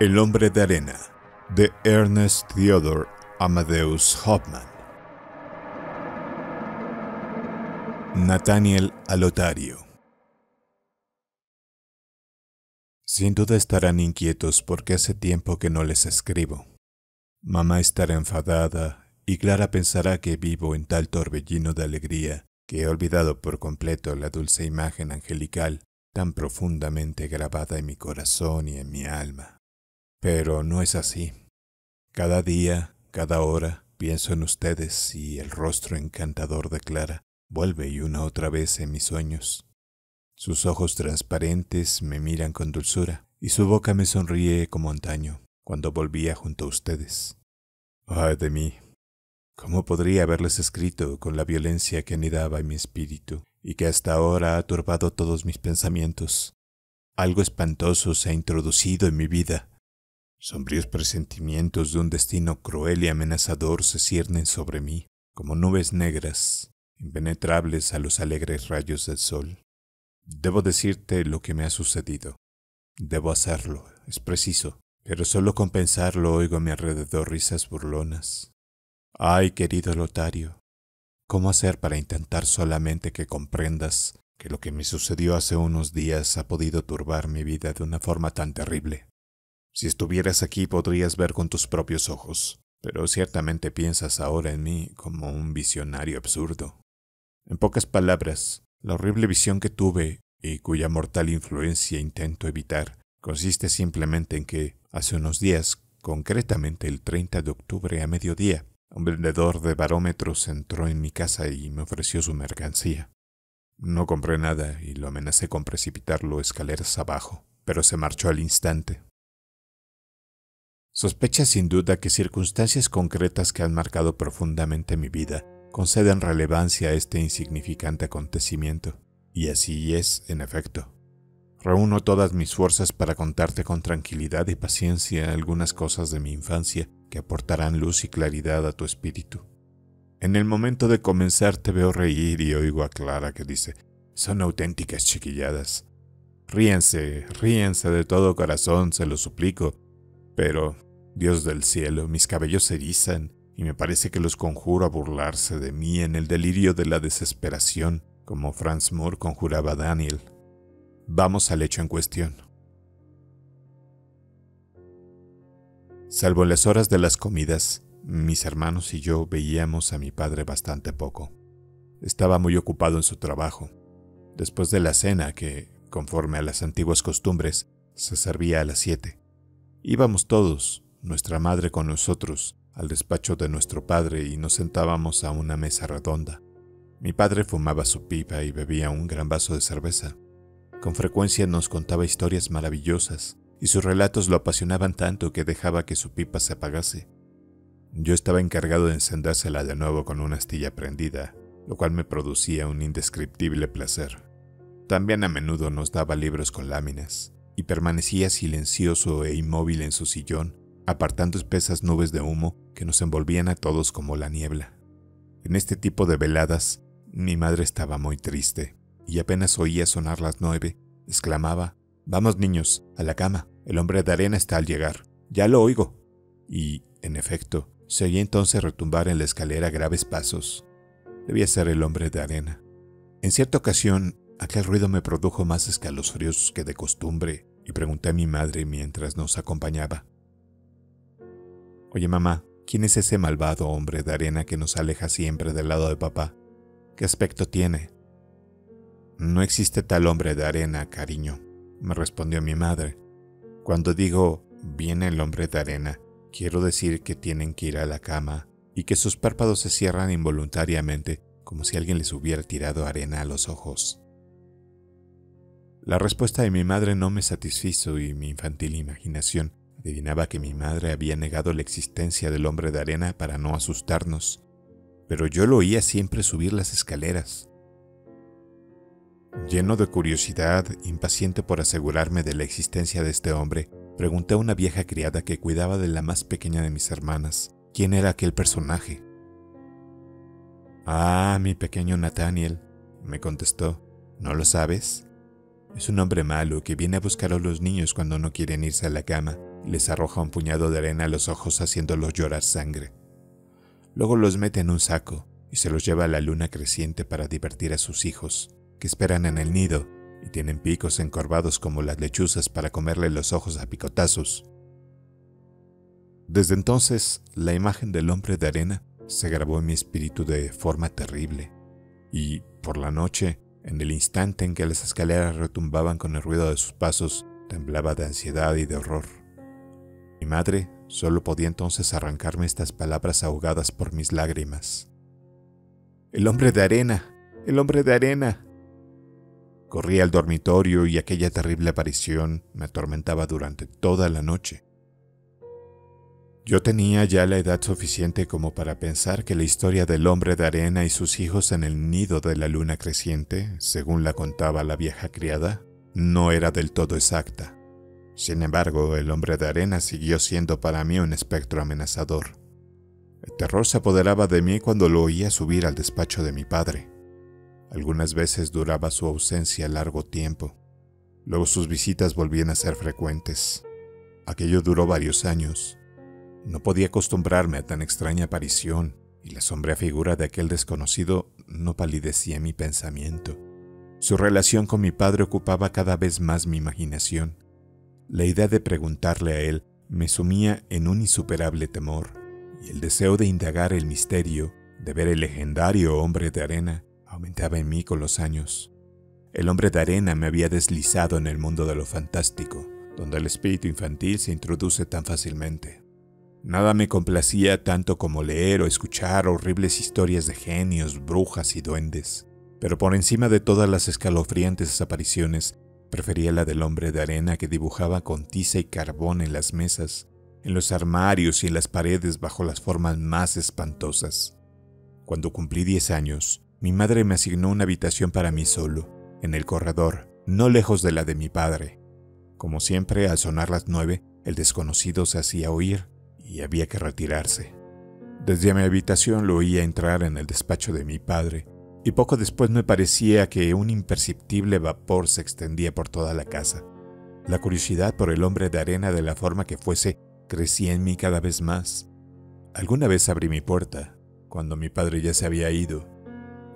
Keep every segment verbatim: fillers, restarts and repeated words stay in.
El hombre de arena, de Ernest Theodore Amadeus Hoffman. Nathaniel a Lotario. Sin duda estarán inquietos porque hace tiempo que no les escribo. Mamá estará enfadada y Clara pensará que vivo en tal torbellino de alegría que he olvidado por completo la dulce imagen angelical tan profundamente grabada en mi corazón y en mi alma. Pero no es así. Cada día, cada hora, pienso en ustedes y el rostro encantador de Clara vuelve y una otra vez en mis sueños. Sus ojos transparentes me miran con dulzura y su boca me sonríe como antaño cuando volvía junto a ustedes. ¡Ay de mí! ¿Cómo podría haberles escrito con la violencia que anidaba en mi espíritu y que hasta ahora ha turbado todos mis pensamientos? Algo espantoso se ha introducido en mi vida. Sombríos presentimientos de un destino cruel y amenazador se ciernen sobre mí, como nubes negras, impenetrables a los alegres rayos del sol. Debo decirte lo que me ha sucedido. Debo hacerlo, es preciso, pero solo con pensarlo oigo a mi alrededor risas burlonas. Ay, querido Lotario, ¿cómo hacer para intentar solamente que comprendas que lo que me sucedió hace unos días ha podido turbar mi vida de una forma tan terrible? Si estuvieras aquí podrías ver con tus propios ojos, pero ciertamente piensas ahora en mí como un visionario absurdo. En pocas palabras, la horrible visión que tuve, y cuya mortal influencia intento evitar, consiste simplemente en que, hace unos días, concretamente el treinta de octubre a mediodía, un vendedor de barómetros entró en mi casa y me ofreció su mercancía. No compré nada y lo amenacé con precipitarlo escaleras abajo, pero se marchó al instante. Sospecha sin duda que circunstancias concretas que han marcado profundamente mi vida conceden relevancia a este insignificante acontecimiento, y así es en efecto. Reúno todas mis fuerzas para contarte con tranquilidad y paciencia algunas cosas de mi infancia que aportarán luz y claridad a tu espíritu. En el momento de comenzar te veo reír y oigo a Clara que dice, «Son auténticas chiquilladas. Ríense, ríense de todo corazón, se lo suplico». Pero, Dios del cielo, mis cabellos se erizan y me parece que los conjuro a burlarse de mí en el delirio de la desesperación, como Franz Moore conjuraba a Daniel. Vamos al hecho en cuestión. Salvo en las horas de las comidas, mis hermanos y yo veíamos a mi padre bastante poco. Estaba muy ocupado en su trabajo. Después de la cena, que, conforme a las antiguas costumbres, se servía a las siete. Íbamos todos, nuestra madre con nosotros, al despacho de nuestro padre y nos sentábamos a una mesa redonda. Mi padre fumaba su pipa y bebía un gran vaso de cerveza. Con frecuencia nos contaba historias maravillosas y sus relatos lo apasionaban tanto que dejaba que su pipa se apagase. Yo estaba encargado de encendérsela de nuevo con una astilla prendida, lo cual me producía un indescriptible placer. También a menudo nos daba libros con láminas. Y permanecía silencioso e inmóvil en su sillón, apartando espesas nubes de humo que nos envolvían a todos como la niebla. En este tipo de veladas, mi madre estaba muy triste, y apenas oía sonar las nueve, exclamaba, «Vamos niños, a la cama, el hombre de arena está al llegar, ya lo oigo». Y, en efecto, se oía entonces retumbar en la escalera graves pasos. Debía ser el hombre de arena. En cierta ocasión, aquel ruido me produjo más escalofríos que de costumbre y pregunté a mi madre mientras nos acompañaba. «Oye mamá, ¿quién es ese malvado hombre de arena que nos aleja siempre del lado de papá? ¿Qué aspecto tiene?» «No existe tal hombre de arena, cariño», me respondió mi madre. «Cuando digo, viene el hombre de arena, quiero decir que tienen que ir a la cama y que sus párpados se cierran involuntariamente como si alguien les hubiera tirado arena a los ojos». La respuesta de mi madre no me satisfizo y mi infantil imaginación adivinaba que mi madre había negado la existencia del hombre de arena para no asustarnos, pero yo lo oía siempre subir las escaleras. Lleno de curiosidad, impaciente por asegurarme de la existencia de este hombre, pregunté a una vieja criada que cuidaba de la más pequeña de mis hermanas, ¿quién era aquel personaje? «Ah, mi pequeño Nathaniel», me contestó, «¿no lo sabes? Es un hombre malo que viene a buscar a los niños cuando no quieren irse a la cama y les arroja un puñado de arena a los ojos haciéndolos llorar sangre. Luego los mete en un saco y se los lleva a la luna creciente para divertir a sus hijos, que esperan en el nido y tienen picos encorvados como las lechuzas para comerle los ojos a picotazos. Desde entonces, la imagen del hombre de arena se grabó en mi espíritu de forma terrible, y, por la noche, en el instante en que las escaleras retumbaban con el ruido de sus pasos, temblaba de ansiedad y de horror. Mi madre solo podía entonces arrancarme estas palabras ahogadas por mis lágrimas. «¡El hombre de arena! ¡El hombre de arena!». Corrí al dormitorio y aquella terrible aparición me atormentaba durante toda la noche. Yo tenía ya la edad suficiente como para pensar que la historia del hombre de arena y sus hijos en el nido de la luna creciente, según la contaba la vieja criada, no era del todo exacta. Sin embargo, el hombre de arena siguió siendo para mí un espectro amenazador. El terror se apoderaba de mí cuando lo oía subir al despacho de mi padre. Algunas veces duraba su ausencia largo tiempo. Luego sus visitas volvían a ser frecuentes. Aquello duró varios años. No podía acostumbrarme a tan extraña aparición, y la sombría figura de aquel desconocido no palidecía mi pensamiento. Su relación con mi padre ocupaba cada vez más mi imaginación. La idea de preguntarle a él me sumía en un insuperable temor, y el deseo de indagar el misterio, de ver el legendario hombre de arena, aumentaba en mí con los años. El hombre de arena me había deslizado en el mundo de lo fantástico, donde el espíritu infantil se introduce tan fácilmente. Nada me complacía tanto como leer o escuchar horribles historias de genios, brujas y duendes, pero por encima de todas las escalofriantes apariciones, prefería la del hombre de arena que dibujaba con tiza y carbón en las mesas, en los armarios y en las paredes bajo las formas más espantosas. Cuando cumplí diez años, mi madre me asignó una habitación para mí solo, en el corredor, no lejos de la de mi padre. Como siempre, al sonar las nueve, el desconocido se hacía oír, y había que retirarse. Desde mi habitación lo oía entrar en el despacho de mi padre, y poco después me parecía que un imperceptible vapor se extendía por toda la casa. La curiosidad por el hombre de arena, de la forma que fuese, crecía en mí cada vez más. Alguna vez abrí mi puerta, cuando mi padre ya se había ido,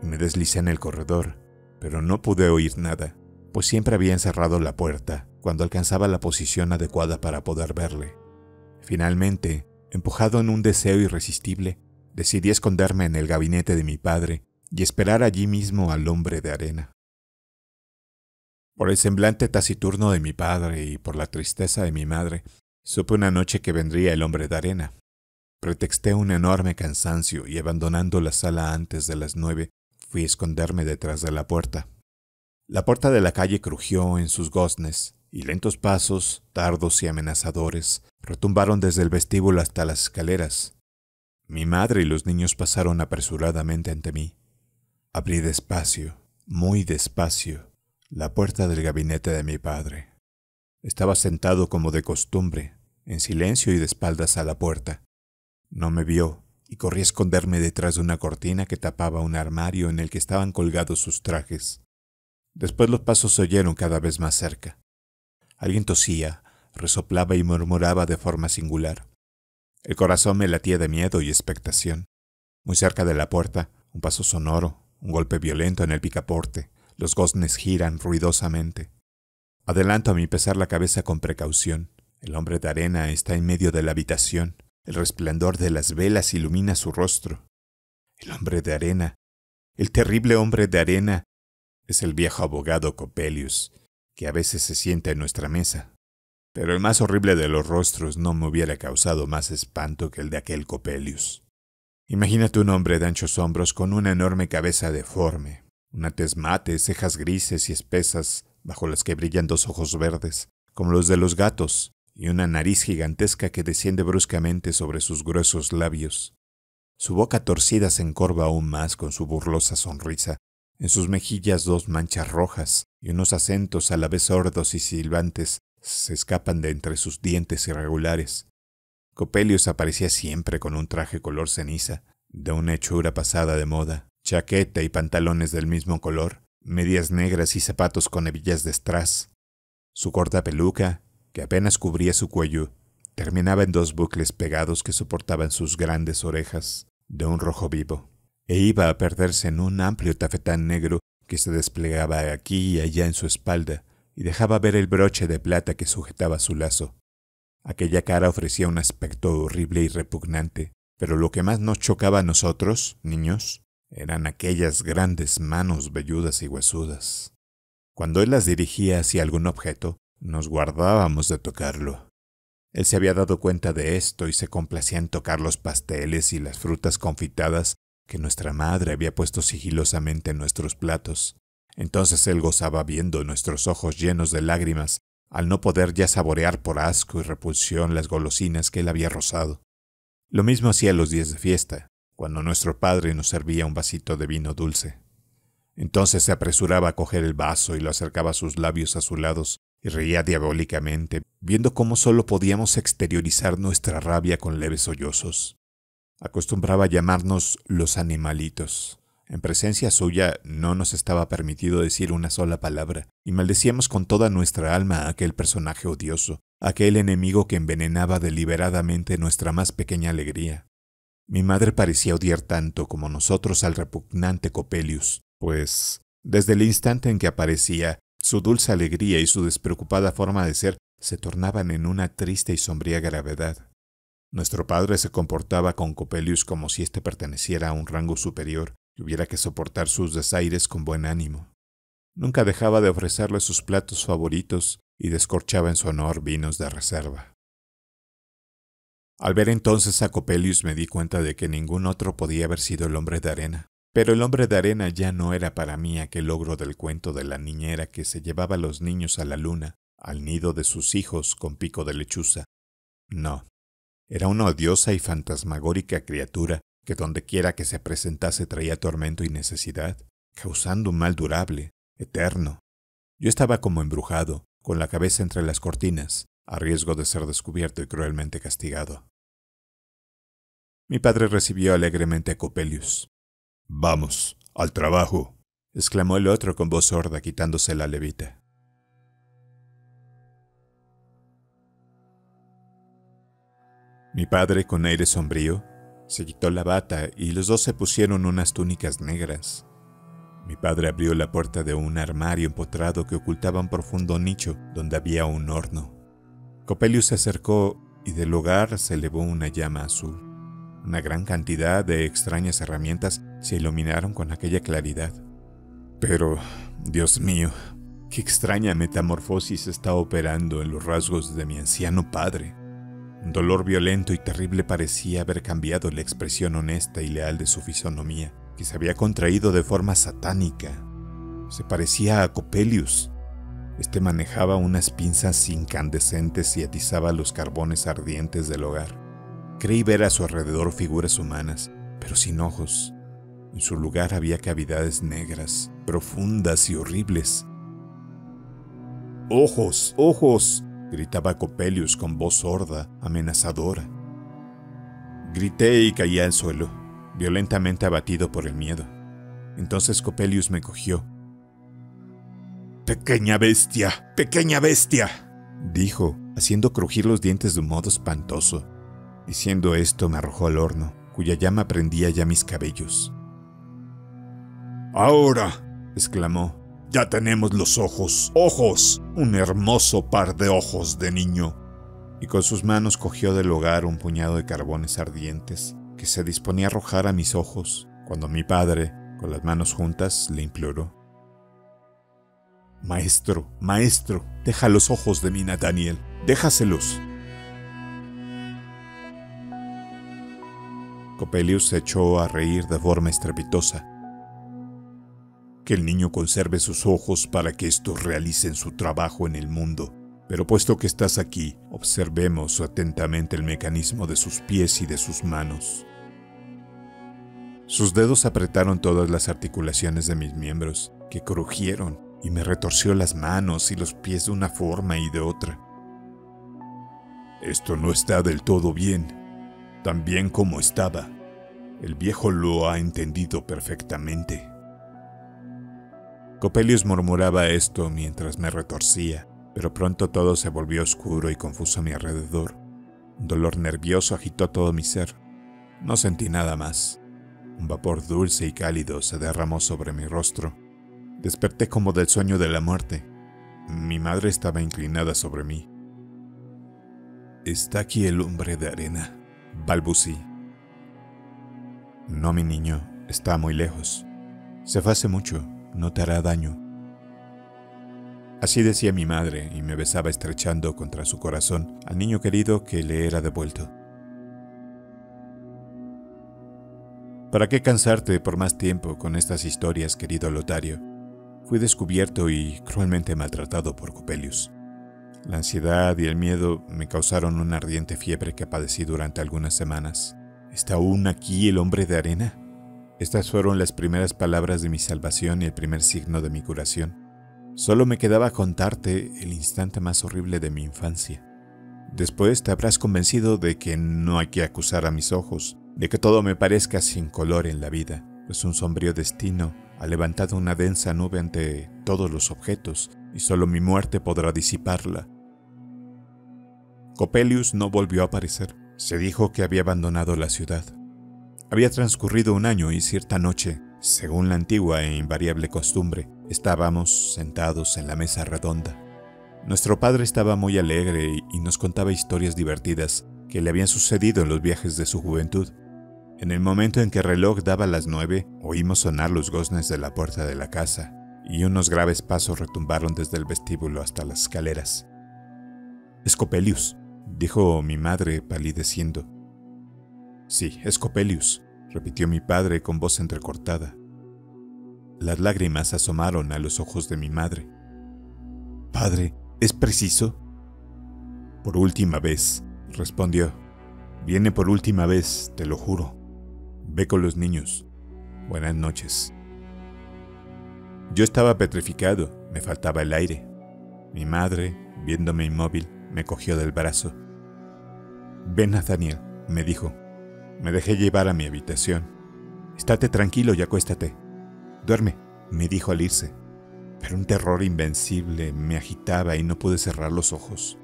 y me deslicé en el corredor, pero no pude oír nada, pues siempre había encerrado la puerta cuando alcanzaba la posición adecuada para poder verle. Finalmente, empujado en un deseo irresistible, decidí esconderme en el gabinete de mi padre y esperar allí mismo al hombre de arena. Por el semblante taciturno de mi padre y por la tristeza de mi madre, supe una noche que vendría el hombre de arena. Pretexté un enorme cansancio y, abandonando la sala antes de las nueve, fui a esconderme detrás de la puerta. La puerta de la calle crujió en sus goznes, y lentos pasos, tardos y amenazadores, retumbaron desde el vestíbulo hasta las escaleras. Mi madre y los niños pasaron apresuradamente ante mí. Abrí despacio, muy despacio, la puerta del gabinete de mi padre. Estaba sentado como de costumbre, en silencio y de espaldas a la puerta. No me vio, y corrí a esconderme detrás de una cortina que tapaba un armario en el que estaban colgados sus trajes. Después los pasos se oyeron cada vez más cerca. Alguien tosía, resoplaba y murmuraba de forma singular. El corazón me latía de miedo y expectación. Muy cerca de la puerta, un paso sonoro, un golpe violento en el picaporte. Los goznes giran ruidosamente. Adelanto a mi pesar la cabeza con precaución. El hombre de arena está en medio de la habitación. El resplandor de las velas ilumina su rostro. El hombre de arena, el terrible hombre de arena, es el viejo abogado Coppelius, que a veces se sienta en nuestra mesa. Pero el más horrible de los rostros no me hubiera causado más espanto que el de aquel Coppelius. Imagínate un hombre de anchos hombros con una enorme cabeza deforme, una tez mate, cejas grises y espesas, bajo las que brillan dos ojos verdes, como los de los gatos, y una nariz gigantesca que desciende bruscamente sobre sus gruesos labios. Su boca torcida se encorva aún más con su burlosa sonrisa, en sus mejillas dos manchas rojas, y unos acentos a la vez sordos y silbantes se escapan de entre sus dientes irregulares. Coppelius aparecía siempre con un traje color ceniza, de una hechura pasada de moda, chaqueta y pantalones del mismo color, medias negras y zapatos con hebillas de strass. Su corta peluca, que apenas cubría su cuello, terminaba en dos bucles pegados que soportaban sus grandes orejas, de un rojo vivo, e iba a perderse en un amplio tafetán negro que se desplegaba aquí y allá en su espalda, y dejaba ver el broche de plata que sujetaba su lazo. Aquella cara ofrecía un aspecto horrible y repugnante, pero lo que más nos chocaba a nosotros, niños, eran aquellas grandes manos velludas y huesudas. Cuando él las dirigía hacia algún objeto, nos guardábamos de tocarlo. Él se había dado cuenta de esto y se complacía en tocar los pasteles y las frutas confitadas que nuestra madre había puesto sigilosamente en nuestros platos. Entonces él gozaba viendo nuestros ojos llenos de lágrimas, al no poder ya saborear por asco y repulsión las golosinas que él había rozado. Lo mismo hacía los días de fiesta, cuando nuestro padre nos servía un vasito de vino dulce. Entonces se apresuraba a coger el vaso y lo acercaba a sus labios azulados, y reía diabólicamente, viendo cómo solo podíamos exteriorizar nuestra rabia con leves sollozos. Acostumbraba a llamarnos los animalitos. En presencia suya no nos estaba permitido decir una sola palabra, y maldecíamos con toda nuestra alma a aquel personaje odioso, aquel enemigo que envenenaba deliberadamente nuestra más pequeña alegría. Mi madre parecía odiar tanto como nosotros al repugnante Coppelius, pues, desde el instante en que aparecía, su dulce alegría y su despreocupada forma de ser se tornaban en una triste y sombría gravedad. Nuestro padre se comportaba con Coppelius como si éste perteneciera a un rango superior y hubiera que soportar sus desaires con buen ánimo. Nunca dejaba de ofrecerle sus platos favoritos y descorchaba en su honor vinos de reserva. Al ver entonces a Coppelius me di cuenta de que ningún otro podía haber sido el hombre de arena. Pero el hombre de arena ya no era para mí aquel ogro del cuento de la niñera que se llevaba a los niños a la luna, al nido de sus hijos con pico de lechuza. No, era una odiosa y fantasmagórica criatura que dondequiera que se presentase traía tormento y necesidad, causando un mal durable, eterno. Yo estaba como embrujado, con la cabeza entre las cortinas, a riesgo de ser descubierto y cruelmente castigado. Mi padre recibió alegremente a Coppelius. «Vamos, al trabajo», exclamó el otro con voz sorda quitándose la levita. Mi padre, con aire sombrío, se quitó la bata y los dos se pusieron unas túnicas negras. Mi padre abrió la puerta de un armario empotrado que ocultaba un profundo nicho donde había un horno. Coppelius se acercó y del lugar se elevó una llama azul. Una gran cantidad de extrañas herramientas se iluminaron con aquella claridad. Pero, Dios mío, qué extraña metamorfosis está operando en los rasgos de mi anciano padre. Un dolor violento y terrible parecía haber cambiado la expresión honesta y leal de su fisonomía, que se había contraído de forma satánica. Se parecía a Coppelius. Este manejaba unas pinzas incandescentes y atizaba los carbones ardientes del hogar. Creí ver a su alrededor figuras humanas, pero sin ojos. En su lugar había cavidades negras, profundas y horribles. «¡Ojos! ¡Ojos!», gritaba Coppelius con voz sorda, amenazadora. Grité y caí al suelo, violentamente abatido por el miedo. Entonces Coppelius me cogió. «¡Pequeña bestia! ¡Pequeña bestia!», dijo, haciendo crujir los dientes de un modo espantoso. Diciendo esto me arrojó al horno, cuya llama prendía ya mis cabellos. «¡Ahora!», exclamó, «ya tenemos los ojos, ojos, un hermoso par de ojos de niño». Y con sus manos cogió del hogar un puñado de carbones ardientes que se disponía a arrojar a mis ojos, cuando mi padre, con las manos juntas, le imploró. «Maestro, maestro, deja los ojos de mi Nathaniel, déjaselos». Coppelius se echó a reír de forma estrepitosa. «Que el niño conserve sus ojos para que éstos realicen su trabajo en el mundo. Pero puesto que estás aquí, observemos atentamente el mecanismo de sus pies y de sus manos». Sus dedos apretaron todas las articulaciones de mis miembros, que crujieron, y me retorció las manos y los pies de una forma y de otra. «Esto no está del todo bien. Tan bien como estaba. El viejo lo ha entendido perfectamente». Coppelius murmuraba esto mientras me retorcía, pero pronto todo se volvió oscuro y confuso a mi alrededor. Un dolor nervioso agitó todo mi ser. No sentí nada más. Un vapor dulce y cálido se derramó sobre mi rostro. Desperté como del sueño de la muerte. Mi madre estaba inclinada sobre mí. «Está aquí el hombre de arena», balbucí. «No, mi niño, está muy lejos. Se fue hace mucho, no te hará daño». Así decía mi madre y me besaba estrechando contra su corazón al niño querido que le era devuelto. ¿Para qué cansarte por más tiempo con estas historias, querido Lotario? Fui descubierto y cruelmente maltratado por Coppelius. La ansiedad y el miedo me causaron una ardiente fiebre que padecí durante algunas semanas. ¿Está aún aquí el hombre de arena? Estas fueron las primeras palabras de mi salvación y el primer signo de mi curación. Solo me quedaba contarte el instante más horrible de mi infancia. Después te habrás convencido de que no hay que acusar a mis ojos, de que todo me parezca sin color en la vida, pues un sombrío destino ha levantado una densa nube ante todos los objetos, y solo mi muerte podrá disiparla. Coppelius no volvió a aparecer. Se dijo que había abandonado la ciudad. Había transcurrido un año y cierta noche, según la antigua e invariable costumbre, estábamos sentados en la mesa redonda. Nuestro padre estaba muy alegre y nos contaba historias divertidas que le habían sucedido en los viajes de su juventud. En el momento en que el reloj daba las nueve, oímos sonar los goznes de la puerta de la casa y unos graves pasos retumbaron desde el vestíbulo hasta las escaleras. «Es Coppelius», dijo mi madre palideciendo. «Sí, es Coppelius», repitió mi padre con voz entrecortada. Las lágrimas asomaron a los ojos de mi madre. «Padre, ¿es preciso?» «Por última vez», respondió. «Viene por última vez, te lo juro. Ve con los niños. Buenas noches». Yo estaba petrificado, me faltaba el aire. Mi madre, viéndome inmóvil, me cogió del brazo. «Ven, Nathaniel», me dijo. Me dejé llevar a mi habitación. «Estate tranquilo y acuéstate. Duerme», me dijo al irse. Pero un terror invencible me agitaba y no pude cerrar los ojos.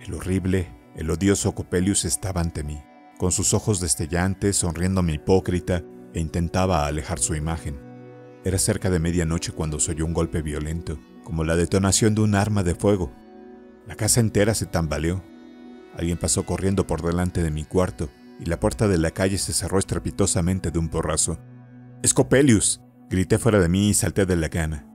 El horrible, el odioso Coppelius estaba ante mí, con sus ojos destellantes, sonriéndome hipócrita, e intentaba alejar su imagen. Era cerca de medianoche cuando se oyó un golpe violento, como la detonación de un arma de fuego. La casa entera se tambaleó. Alguien pasó corriendo por delante de mi cuarto, y la puerta de la calle se cerró estrepitosamente de un porrazo. «¡Es Coppelius!», grité fuera de mí y salté de la cama.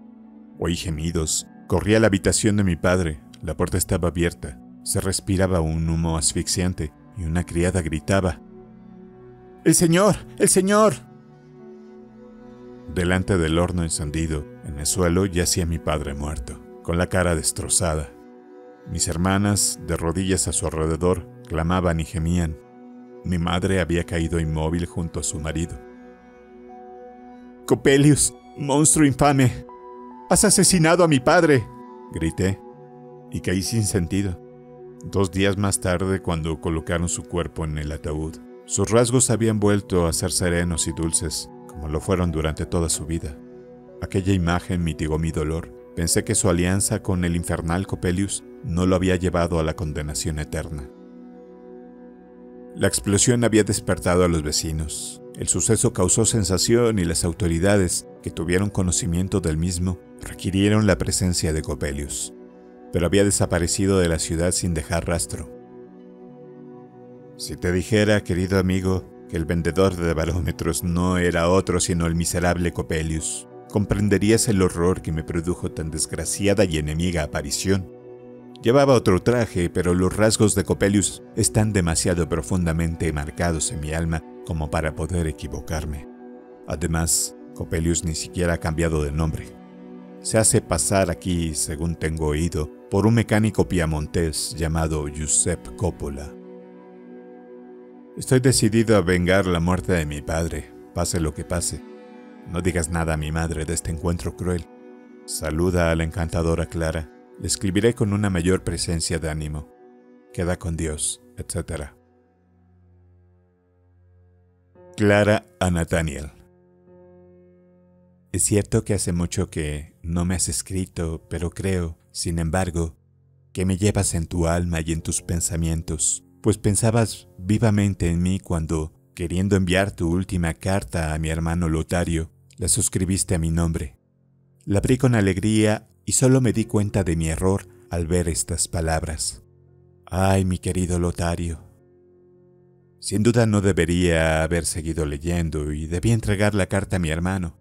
Oí gemidos. Corrí a la habitación de mi padre. La puerta estaba abierta. Se respiraba un humo asfixiante y una criada gritaba: «¡El señor! ¡El señor!». Delante del horno encendido, en el suelo, yacía mi padre muerto, con la cara destrozada. Mis hermanas, de rodillas a su alrededor, clamaban y gemían. Mi madre había caído inmóvil junto a su marido. «Coppelius, monstruo infame, has asesinado a mi padre», grité, y caí sin sentido. Dos días más tarde, cuando colocaron su cuerpo en el ataúd, sus rasgos habían vuelto a ser serenos y dulces, como lo fueron durante toda su vida. Aquella imagen mitigó mi dolor. Pensé que su alianza con el infernal Coppelius no lo había llevado a la condenación eterna. La explosión había despertado a los vecinos. El suceso causó sensación y las autoridades, que tuvieron conocimiento del mismo, requirieron la presencia de Coppelius, pero había desaparecido de la ciudad sin dejar rastro. Si te dijera, querido amigo, que el vendedor de barómetros no era otro sino el miserable Coppelius, comprenderías el horror que me produjo tan desgraciada y enemiga aparición. Llevaba otro traje, pero los rasgos de Coppelius están demasiado profundamente marcados en mi alma como para poder equivocarme. Además, Coppelius ni siquiera ha cambiado de nombre. Se hace pasar aquí, según tengo oído, por un mecánico piamontés llamado Giuseppe Coppola. Estoy decidido a vengar la muerte de mi padre, pase lo que pase. No digas nada a mi madre de este encuentro cruel. Saluda a la encantadora Clara. Le escribiré con una mayor presencia de ánimo. Queda con Dios, etcétera. Clara a Nathaniel. Es cierto que hace mucho que no me has escrito, pero creo, sin embargo, que me llevas en tu alma y en tus pensamientos, pues pensabas vivamente en mí cuando, queriendo enviar tu última carta a mi hermano Lotario, la suscribiste a mi nombre. La abrí con alegría y solo me di cuenta de mi error al ver estas palabras. ¡Ay, mi querido Lotario! Sin duda no debería haber seguido leyendo y debía entregar la carta a mi hermano.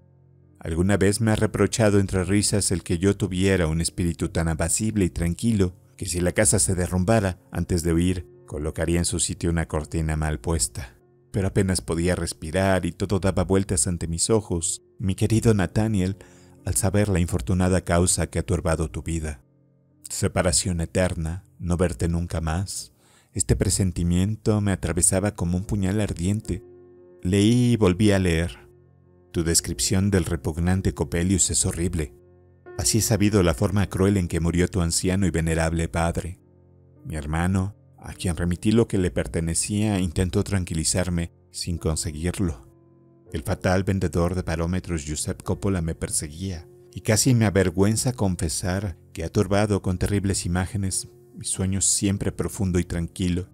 Alguna vez me ha reprochado entre risas el que yo tuviera un espíritu tan apacible y tranquilo que si la casa se derrumbara, antes de huir, colocaría en su sitio una cortina mal puesta. Pero apenas podía respirar y todo daba vueltas ante mis ojos, mi querido Nathaniel, al saber la infortunada causa que ha turbado tu vida. Separación eterna, no verte nunca más. Este presentimiento me atravesaba como un puñal ardiente. Leí y volví a leer. Tu descripción del repugnante Coppelius es horrible. Así he sabido la forma cruel en que murió tu anciano y venerable padre. Mi hermano, a quien remití lo que le pertenecía, intentó tranquilizarme sin conseguirlo. El fatal vendedor de barómetros Giuseppe Coppola me perseguía, y casi me avergüenza confesar que ha turbado con terribles imágenes mi sueño siempre profundo y tranquilo.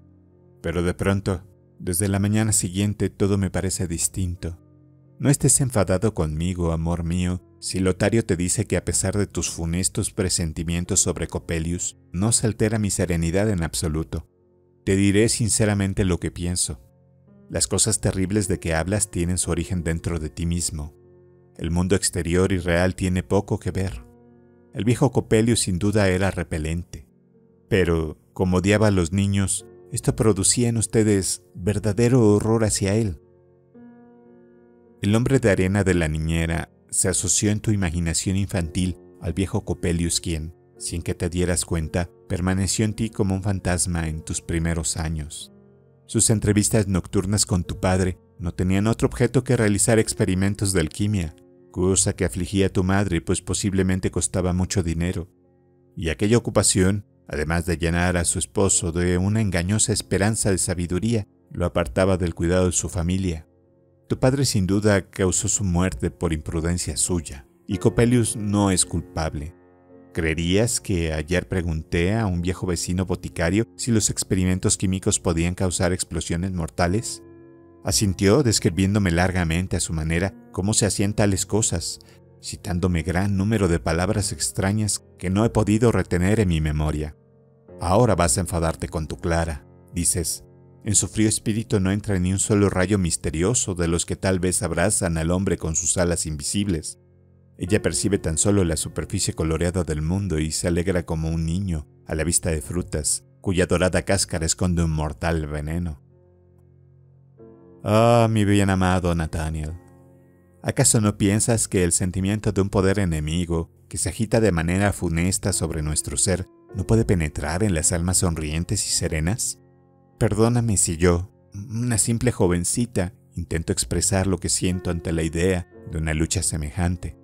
Pero de pronto, desde la mañana siguiente, todo me parece distinto. No estés enfadado conmigo, amor mío, si Lotario te dice que a pesar de tus funestos presentimientos sobre Coppelius, no se altera mi serenidad en absoluto. Te diré sinceramente lo que pienso. Las cosas terribles de que hablas tienen su origen dentro de ti mismo. El mundo exterior y real tiene poco que ver. El viejo Coppelius sin duda era repelente. Pero, como odiaba a los niños, esto producía en ustedes verdadero horror hacia él. El hombre de arena de la niñera se asoció en tu imaginación infantil al viejo Coppelius quien, sin que te dieras cuenta, permaneció en ti como un fantasma en tus primeros años. Sus entrevistas nocturnas con tu padre no tenían otro objeto que realizar experimentos de alquimia, cosa que afligía a tu madre pues posiblemente costaba mucho dinero. Y aquella ocupación, además de llenar a su esposo de una engañosa esperanza de sabiduría, lo apartaba del cuidado de su familia. Tu padre sin duda causó su muerte por imprudencia suya, y Coppelius no es culpable. ¿Creerías que ayer pregunté a un viejo vecino boticario si los experimentos químicos podían causar explosiones mortales? Asintió describiéndome largamente a su manera cómo se hacían tales cosas, citándome gran número de palabras extrañas que no he podido retener en mi memoria. Ahora vas a enfadarte con tu Clara, dices. En su frío espíritu no entra ni un solo rayo misterioso de los que tal vez abrazan al hombre con sus alas invisibles. Ella percibe tan solo la superficie coloreada del mundo y se alegra como un niño a la vista de frutas, cuya dorada cáscara esconde un mortal veneno. Ah, mi bien amado Nathaniel, ¿acaso no piensas que el sentimiento de un poder enemigo que se agita de manera funesta sobre nuestro ser no puede penetrar en las almas sonrientes y serenas? Perdóname si yo, una simple jovencita, intento expresar lo que siento ante la idea de una lucha semejante.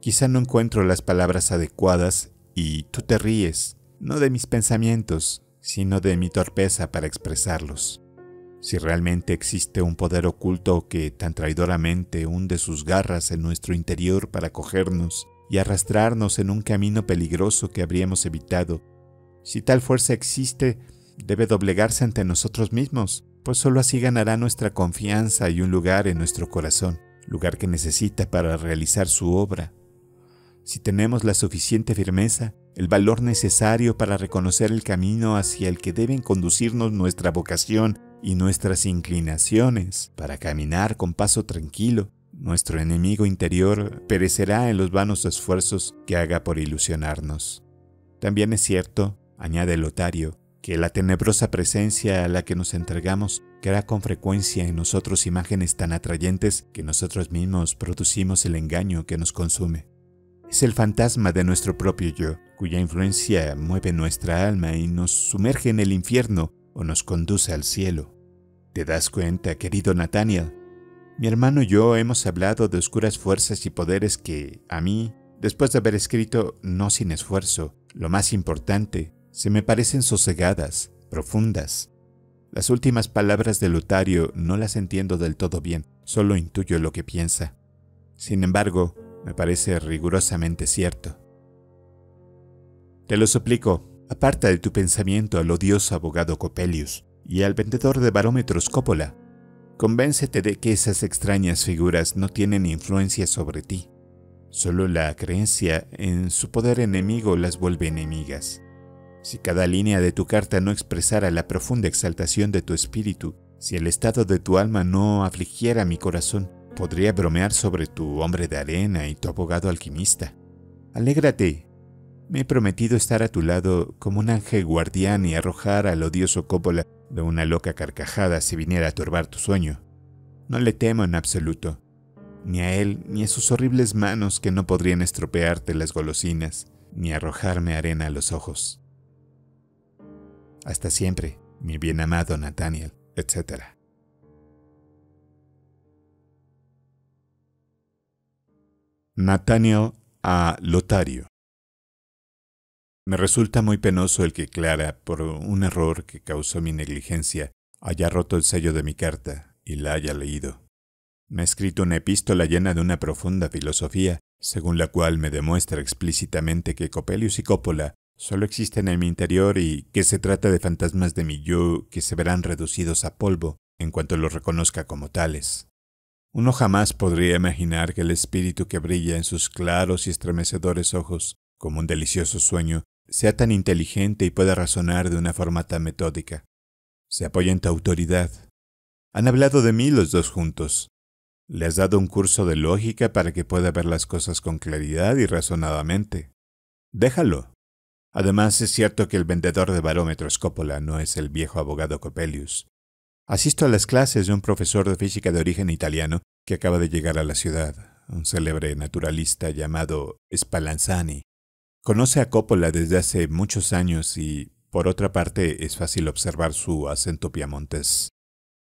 Quizá no encuentro las palabras adecuadas y tú te ríes, no de mis pensamientos, sino de mi torpeza para expresarlos. Si realmente existe un poder oculto que tan traidoramente hunde sus garras en nuestro interior para cogernos y arrastrarnos en un camino peligroso que habríamos evitado, si tal fuerza existe, debe doblegarse ante nosotros mismos, pues solo así ganará nuestra confianza y un lugar en nuestro corazón, lugar que necesita para realizar su obra. Si tenemos la suficiente firmeza, el valor necesario para reconocer el camino hacia el que deben conducirnos nuestra vocación y nuestras inclinaciones, para caminar con paso tranquilo, nuestro enemigo interior perecerá en los vanos esfuerzos que haga por ilusionarnos. También es cierto, añade Lotario, que la tenebrosa presencia a la que nos entregamos crea con frecuencia en nosotros imágenes tan atrayentes que nosotros mismos producimos el engaño que nos consume. Es el fantasma de nuestro propio yo, cuya influencia mueve nuestra alma y nos sumerge en el infierno o nos conduce al cielo. ¿Te das cuenta, querido Nathaniel? Mi hermano y yo hemos hablado de oscuras fuerzas y poderes que, a mí, después de haber escrito, no sin esfuerzo, lo más importante, se me parecen sosegadas, profundas. Las últimas palabras de Lotario no las entiendo del todo bien, solo intuyo lo que piensa. Sin embargo, me parece rigurosamente cierto. Te lo suplico, aparta de tu pensamiento al odioso abogado Coppelius y al vendedor de barómetros Coppola. Convéncete de que esas extrañas figuras no tienen influencia sobre ti. Solo la creencia en su poder enemigo las vuelve enemigas. Si cada línea de tu carta no expresara la profunda exaltación de tu espíritu, si el estado de tu alma no afligiera mi corazón, podría bromear sobre tu hombre de arena y tu abogado alquimista. Alégrate. Me he prometido estar a tu lado como un ángel guardián y arrojar al odioso Coppola de una loca carcajada si viniera a turbar tu sueño. No le temo en absoluto, ni a él ni a sus horribles manos que no podrían estropearte las golosinas, ni arrojarme arena a los ojos. Hasta siempre, mi bien amado Nathaniel, etcétera. Nathaniel a Lotario. Me resulta muy penoso el que Clara, por un error que causó mi negligencia, haya roto el sello de mi carta y la haya leído. Me ha escrito una epístola llena de una profunda filosofía, según la cual me demuestra explícitamente que Coppelius y Coppola solo existen en mi interior y que se trata de fantasmas de mi yo que se verán reducidos a polvo en cuanto los reconozca como tales. Uno jamás podría imaginar que el espíritu que brilla en sus claros y estremecedores ojos, como un delicioso sueño, sea tan inteligente y pueda razonar de una forma tan metódica. Se apoya en tu autoridad. Han hablado de mí los dos juntos. Le has dado un curso de lógica para que pueda ver las cosas con claridad y razonadamente. Déjalo. Además, es cierto que el vendedor de barómetros Coppola no es el viejo abogado Coppelius. Asisto a las clases de un profesor de física de origen italiano que acaba de llegar a la ciudad, un célebre naturalista llamado Spallanzani. Conoce a Coppola desde hace muchos años y, por otra parte, es fácil observar su acento piamontés.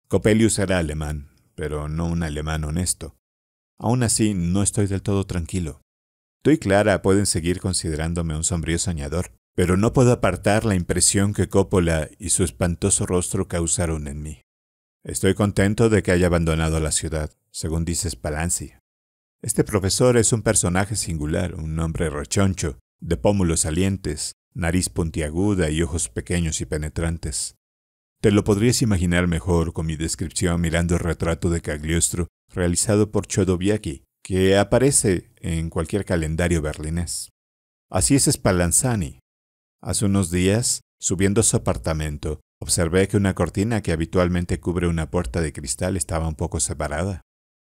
Coppelius era alemán, pero no un alemán honesto. Aún así, no estoy del todo tranquilo. Tú y Clara pueden seguir considerándome un sombrío soñador, pero no puedo apartar la impresión que Coppola y su espantoso rostro causaron en mí. Estoy contento de que haya abandonado la ciudad, según dice Spallanzani. Este profesor es un personaje singular, un hombre rechoncho, de pómulos salientes, nariz puntiaguda y ojos pequeños y penetrantes. Te lo podrías imaginar mejor con mi descripción mirando el retrato de Cagliostro realizado por Chodowiecki, que aparece en cualquier calendario berlinés. Así es Spallanzani. Hace unos días, subiendo a su apartamento, observé que una cortina que habitualmente cubre una puerta de cristal estaba un poco separada.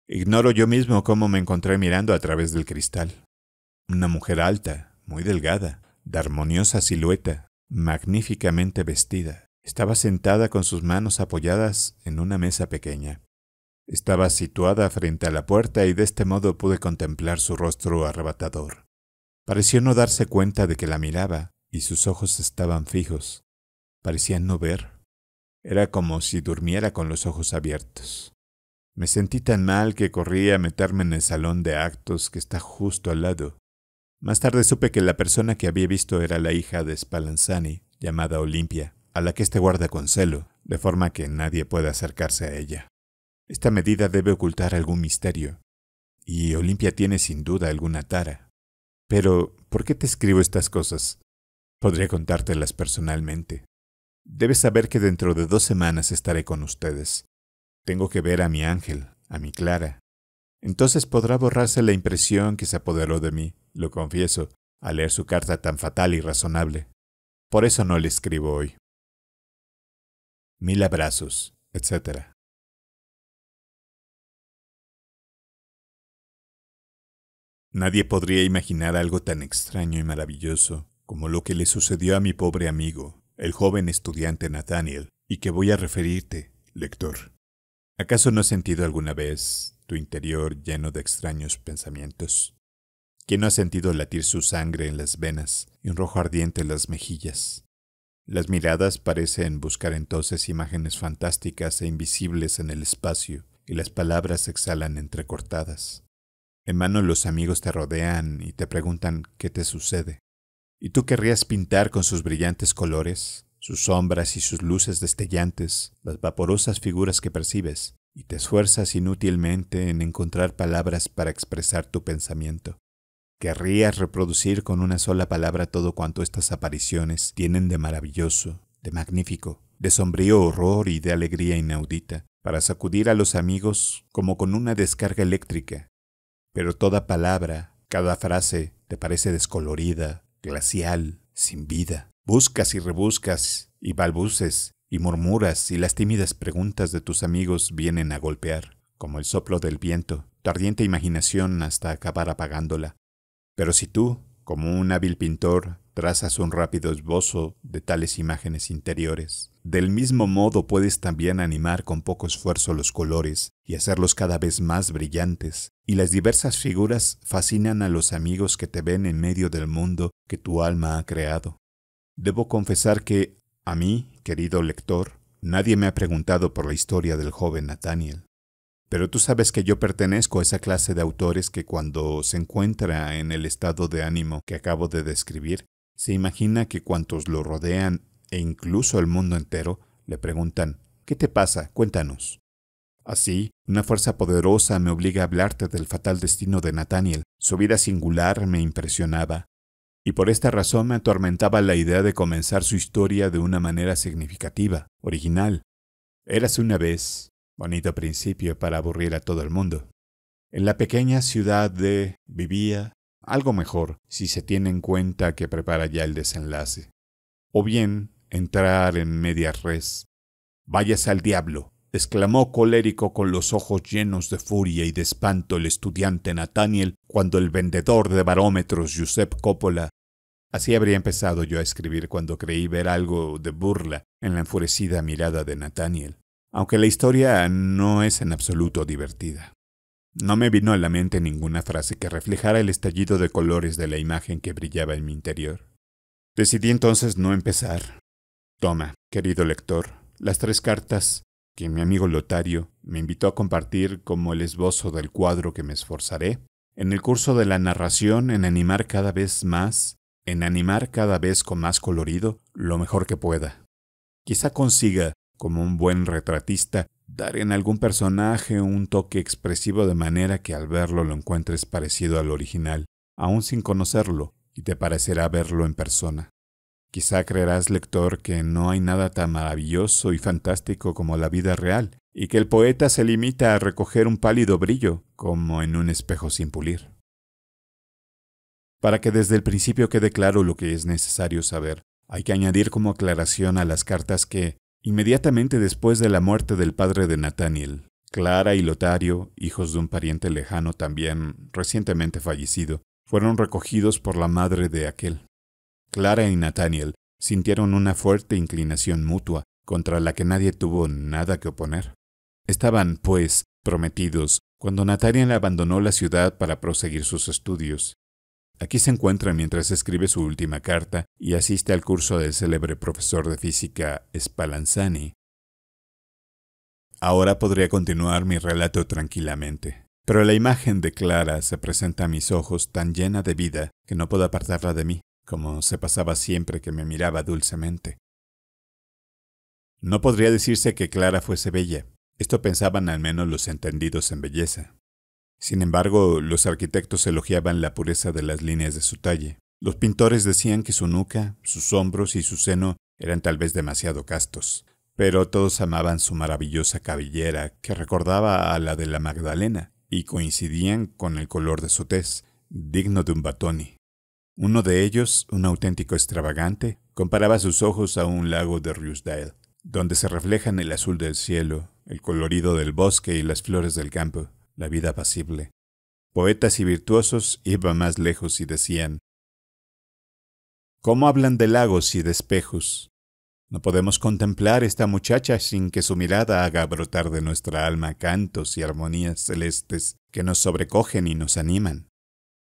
Ignoro yo mismo cómo me encontré mirando a través del cristal. Una mujer alta, muy delgada, de armoniosa silueta, magníficamente vestida. Estaba sentada con sus manos apoyadas en una mesa pequeña. Estaba situada frente a la puerta y de este modo pude contemplar su rostro arrebatador. Pareció no darse cuenta de que la miraba y sus ojos estaban fijos. Parecía no ver. Era como si durmiera con los ojos abiertos. Me sentí tan mal que corrí a meterme en el salón de actos que está justo al lado. Más tarde supe que la persona que había visto era la hija de Spallanzani, llamada Olimpia, a la que éste guarda con celo, de forma que nadie puede acercarse a ella. Esta medida debe ocultar algún misterio, y Olimpia tiene sin duda alguna tara. Pero, ¿por qué te escribo estas cosas? Podría contártelas personalmente. Debes saber que dentro de dos semanas estaré con ustedes. Tengo que ver a mi ángel, a mi Clara. Entonces podrá borrarse la impresión que se apoderó de mí, lo confieso, al leer su carta tan fatal y razonable. Por eso no le escribo hoy. Mil abrazos, etcétera. Nadie podría imaginar algo tan extraño y maravilloso como lo que le sucedió a mi pobre amigo, el joven estudiante Nathaniel, y que voy a referirte, lector. ¿Acaso no has sentido alguna vez tu interior lleno de extraños pensamientos? ¿Quién no ha sentido latir su sangre en las venas y un rojo ardiente en las mejillas? Las miradas parecen buscar entonces imágenes fantásticas e invisibles en el espacio, y las palabras exhalan entrecortadas. En mano los amigos te rodean y te preguntan qué te sucede. ¿Y tú querrías pintar con sus brillantes colores, sus sombras y sus luces destellantes, las vaporosas figuras que percibes, y te esfuerzas inútilmente en encontrar palabras para expresar tu pensamiento? ¿Querrías reproducir con una sola palabra todo cuanto estas apariciones tienen de maravilloso, de magnífico, de sombrío horror y de alegría inaudita, para sacudir a los amigos como con una descarga eléctrica. Pero toda palabra, cada frase, te parece descolorida, glacial, sin vida. Buscas y rebuscas, y balbuces, y murmuras, y las tímidas preguntas de tus amigos vienen a golpear, como el soplo del viento, tu ardiente imaginación hasta acabar apagándola. Pero si tú, como un hábil pintor, trazas un rápido esbozo de tales imágenes interiores, del mismo modo puedes también animar con poco esfuerzo los colores y hacerlos cada vez más brillantes, y las diversas figuras fascinan a los amigos que te ven en medio del mundo que tu alma ha creado. Debo confesar que, a mí, querido lector, nadie me ha preguntado por la historia del joven Nathaniel. Pero tú sabes que yo pertenezco a esa clase de autores que cuando se encuentra en el estado de ánimo que acabo de describir, se imagina que cuantos lo rodean, e incluso el mundo entero, le preguntan, ¿qué te pasa? Cuéntanos. Así, una fuerza poderosa me obliga a hablarte del fatal destino de Nathaniel. Su vida singular me impresionaba. Y por esta razón me atormentaba la idea de comenzar su historia de una manera significativa, original. Érase una vez, bonito principio para aburrir a todo el mundo. En la pequeña ciudad de vivía algo mejor, si se tiene en cuenta que prepara ya el desenlace. O bien, entrar en medias res. «Váyase al diablo», exclamó colérico con los ojos llenos de furia y de espanto el estudiante Nathaniel cuando el vendedor de barómetros Giuseppe Coppola. Así habría empezado yo a escribir cuando creí ver algo de burla en la enfurecida mirada de Nathaniel, aunque la historia no es en absoluto divertida. No me vino a la mente ninguna frase que reflejara el estallido de colores de la imagen que brillaba en mi interior. Decidí entonces no empezar. Toma, querido lector, las tres cartas que mi amigo Lotario me invitó a compartir como el esbozo del cuadro que me esforzaré, en el curso de la narración, en animar cada vez más, en animar cada vez con más colorido, lo mejor que pueda. Quizá consiga, como un buen retratista, dar en algún personaje un toque expresivo de manera que al verlo lo encuentres parecido al original, aún sin conocerlo, y te parecerá verlo en persona. Quizá creerás, lector, que no hay nada tan maravilloso y fantástico como la vida real, y que el poeta se limita a recoger un pálido brillo, como en un espejo sin pulir. Para que desde el principio quede claro lo que es necesario saber, hay que añadir como aclaración a las cartas que, inmediatamente después de la muerte del padre de Nathaniel, Clara y Lotario, hijos de un pariente lejano también recientemente fallecido, fueron recogidos por la madre de aquel. Clara y Nathaniel sintieron una fuerte inclinación mutua, contra la que nadie tuvo nada que oponer. Estaban, pues, prometidos cuando Nathaniel abandonó la ciudad para proseguir sus estudios. Aquí se encuentra mientras escribe su última carta y asiste al curso del célebre profesor de física Spallanzani. Ahora podría continuar mi relato tranquilamente. Pero la imagen de Clara se presenta a mis ojos tan llena de vida que no puedo apartarla de mí, como se pasaba siempre que me miraba dulcemente. No podría decirse que Clara fuese bella. Esto pensaban al menos los entendidos en belleza. Sin embargo, los arquitectos elogiaban la pureza de las líneas de su talle. Los pintores decían que su nuca, sus hombros y su seno eran tal vez demasiado castos. Pero todos amaban su maravillosa cabellera, que recordaba a la de la Magdalena, y coincidían con el color de su tez, digno de un Batoni. Uno de ellos, un auténtico extravagante, comparaba sus ojos a un lago de Ruisdael, donde se reflejan el azul del cielo, el colorido del bosque y las flores del campo, la vida apacible. Poetas y virtuosos iban más lejos y decían, ¿cómo hablan de lagos y de espejos? No podemos contemplar esta muchacha sin que su mirada haga brotar de nuestra alma cantos y armonías celestes que nos sobrecogen y nos animan.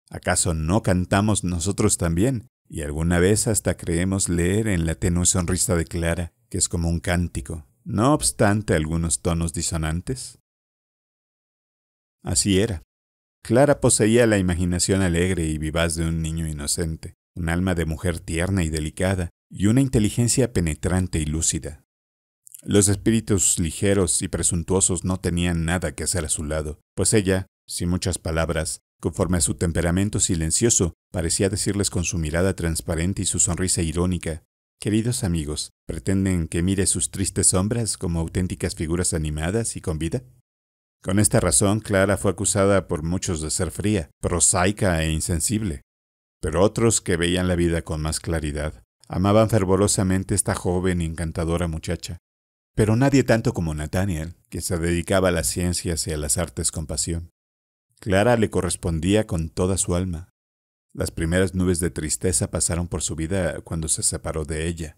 ¿Acaso no cantamos nosotros también? Y alguna vez hasta creemos leer en la tenue sonrisa de Clara, que es como un cántico, no obstante algunos tonos disonantes. Así era. Clara poseía la imaginación alegre y vivaz de un niño inocente, un alma de mujer tierna y delicada, y una inteligencia penetrante y lúcida. Los espíritus ligeros y presuntuosos no tenían nada que hacer a su lado, pues ella, sin muchas palabras, conforme a su temperamento silencioso, parecía decirles con su mirada transparente y su sonrisa irónica, Queridos amigos, ¿pretenden que mire sus tristes sombras como auténticas figuras animadas y con vida? Con esta razón, Clara fue acusada por muchos de ser fría, prosaica e insensible. Pero otros que veían la vida con más claridad, amaban fervorosamente a esta joven y encantadora muchacha. Pero nadie tanto como Nathaniel, que se dedicaba a las ciencias y a las artes con pasión. Clara le correspondía con toda su alma. Las primeras nubes de tristeza pasaron por su vida cuando se separó de ella.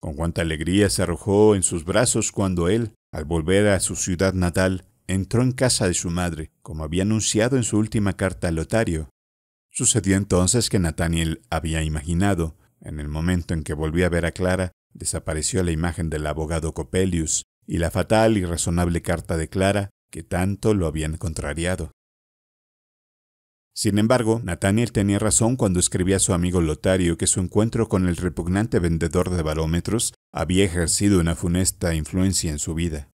Con cuánta alegría se arrojó en sus brazos cuando él, al volver a su ciudad natal, entró en casa de su madre, como había anunciado en su última carta a Lotario. Sucedió entonces que Nathaniel había imaginado, en el momento en que volvió a ver a Clara, desapareció la imagen del abogado Coppelius y la fatal y razonable carta de Clara que tanto lo habían contrariado. Sin embargo, Nathaniel tenía razón cuando escribía a su amigo Lotario que su encuentro con el repugnante vendedor de barómetros había ejercido una funesta influencia en su vida.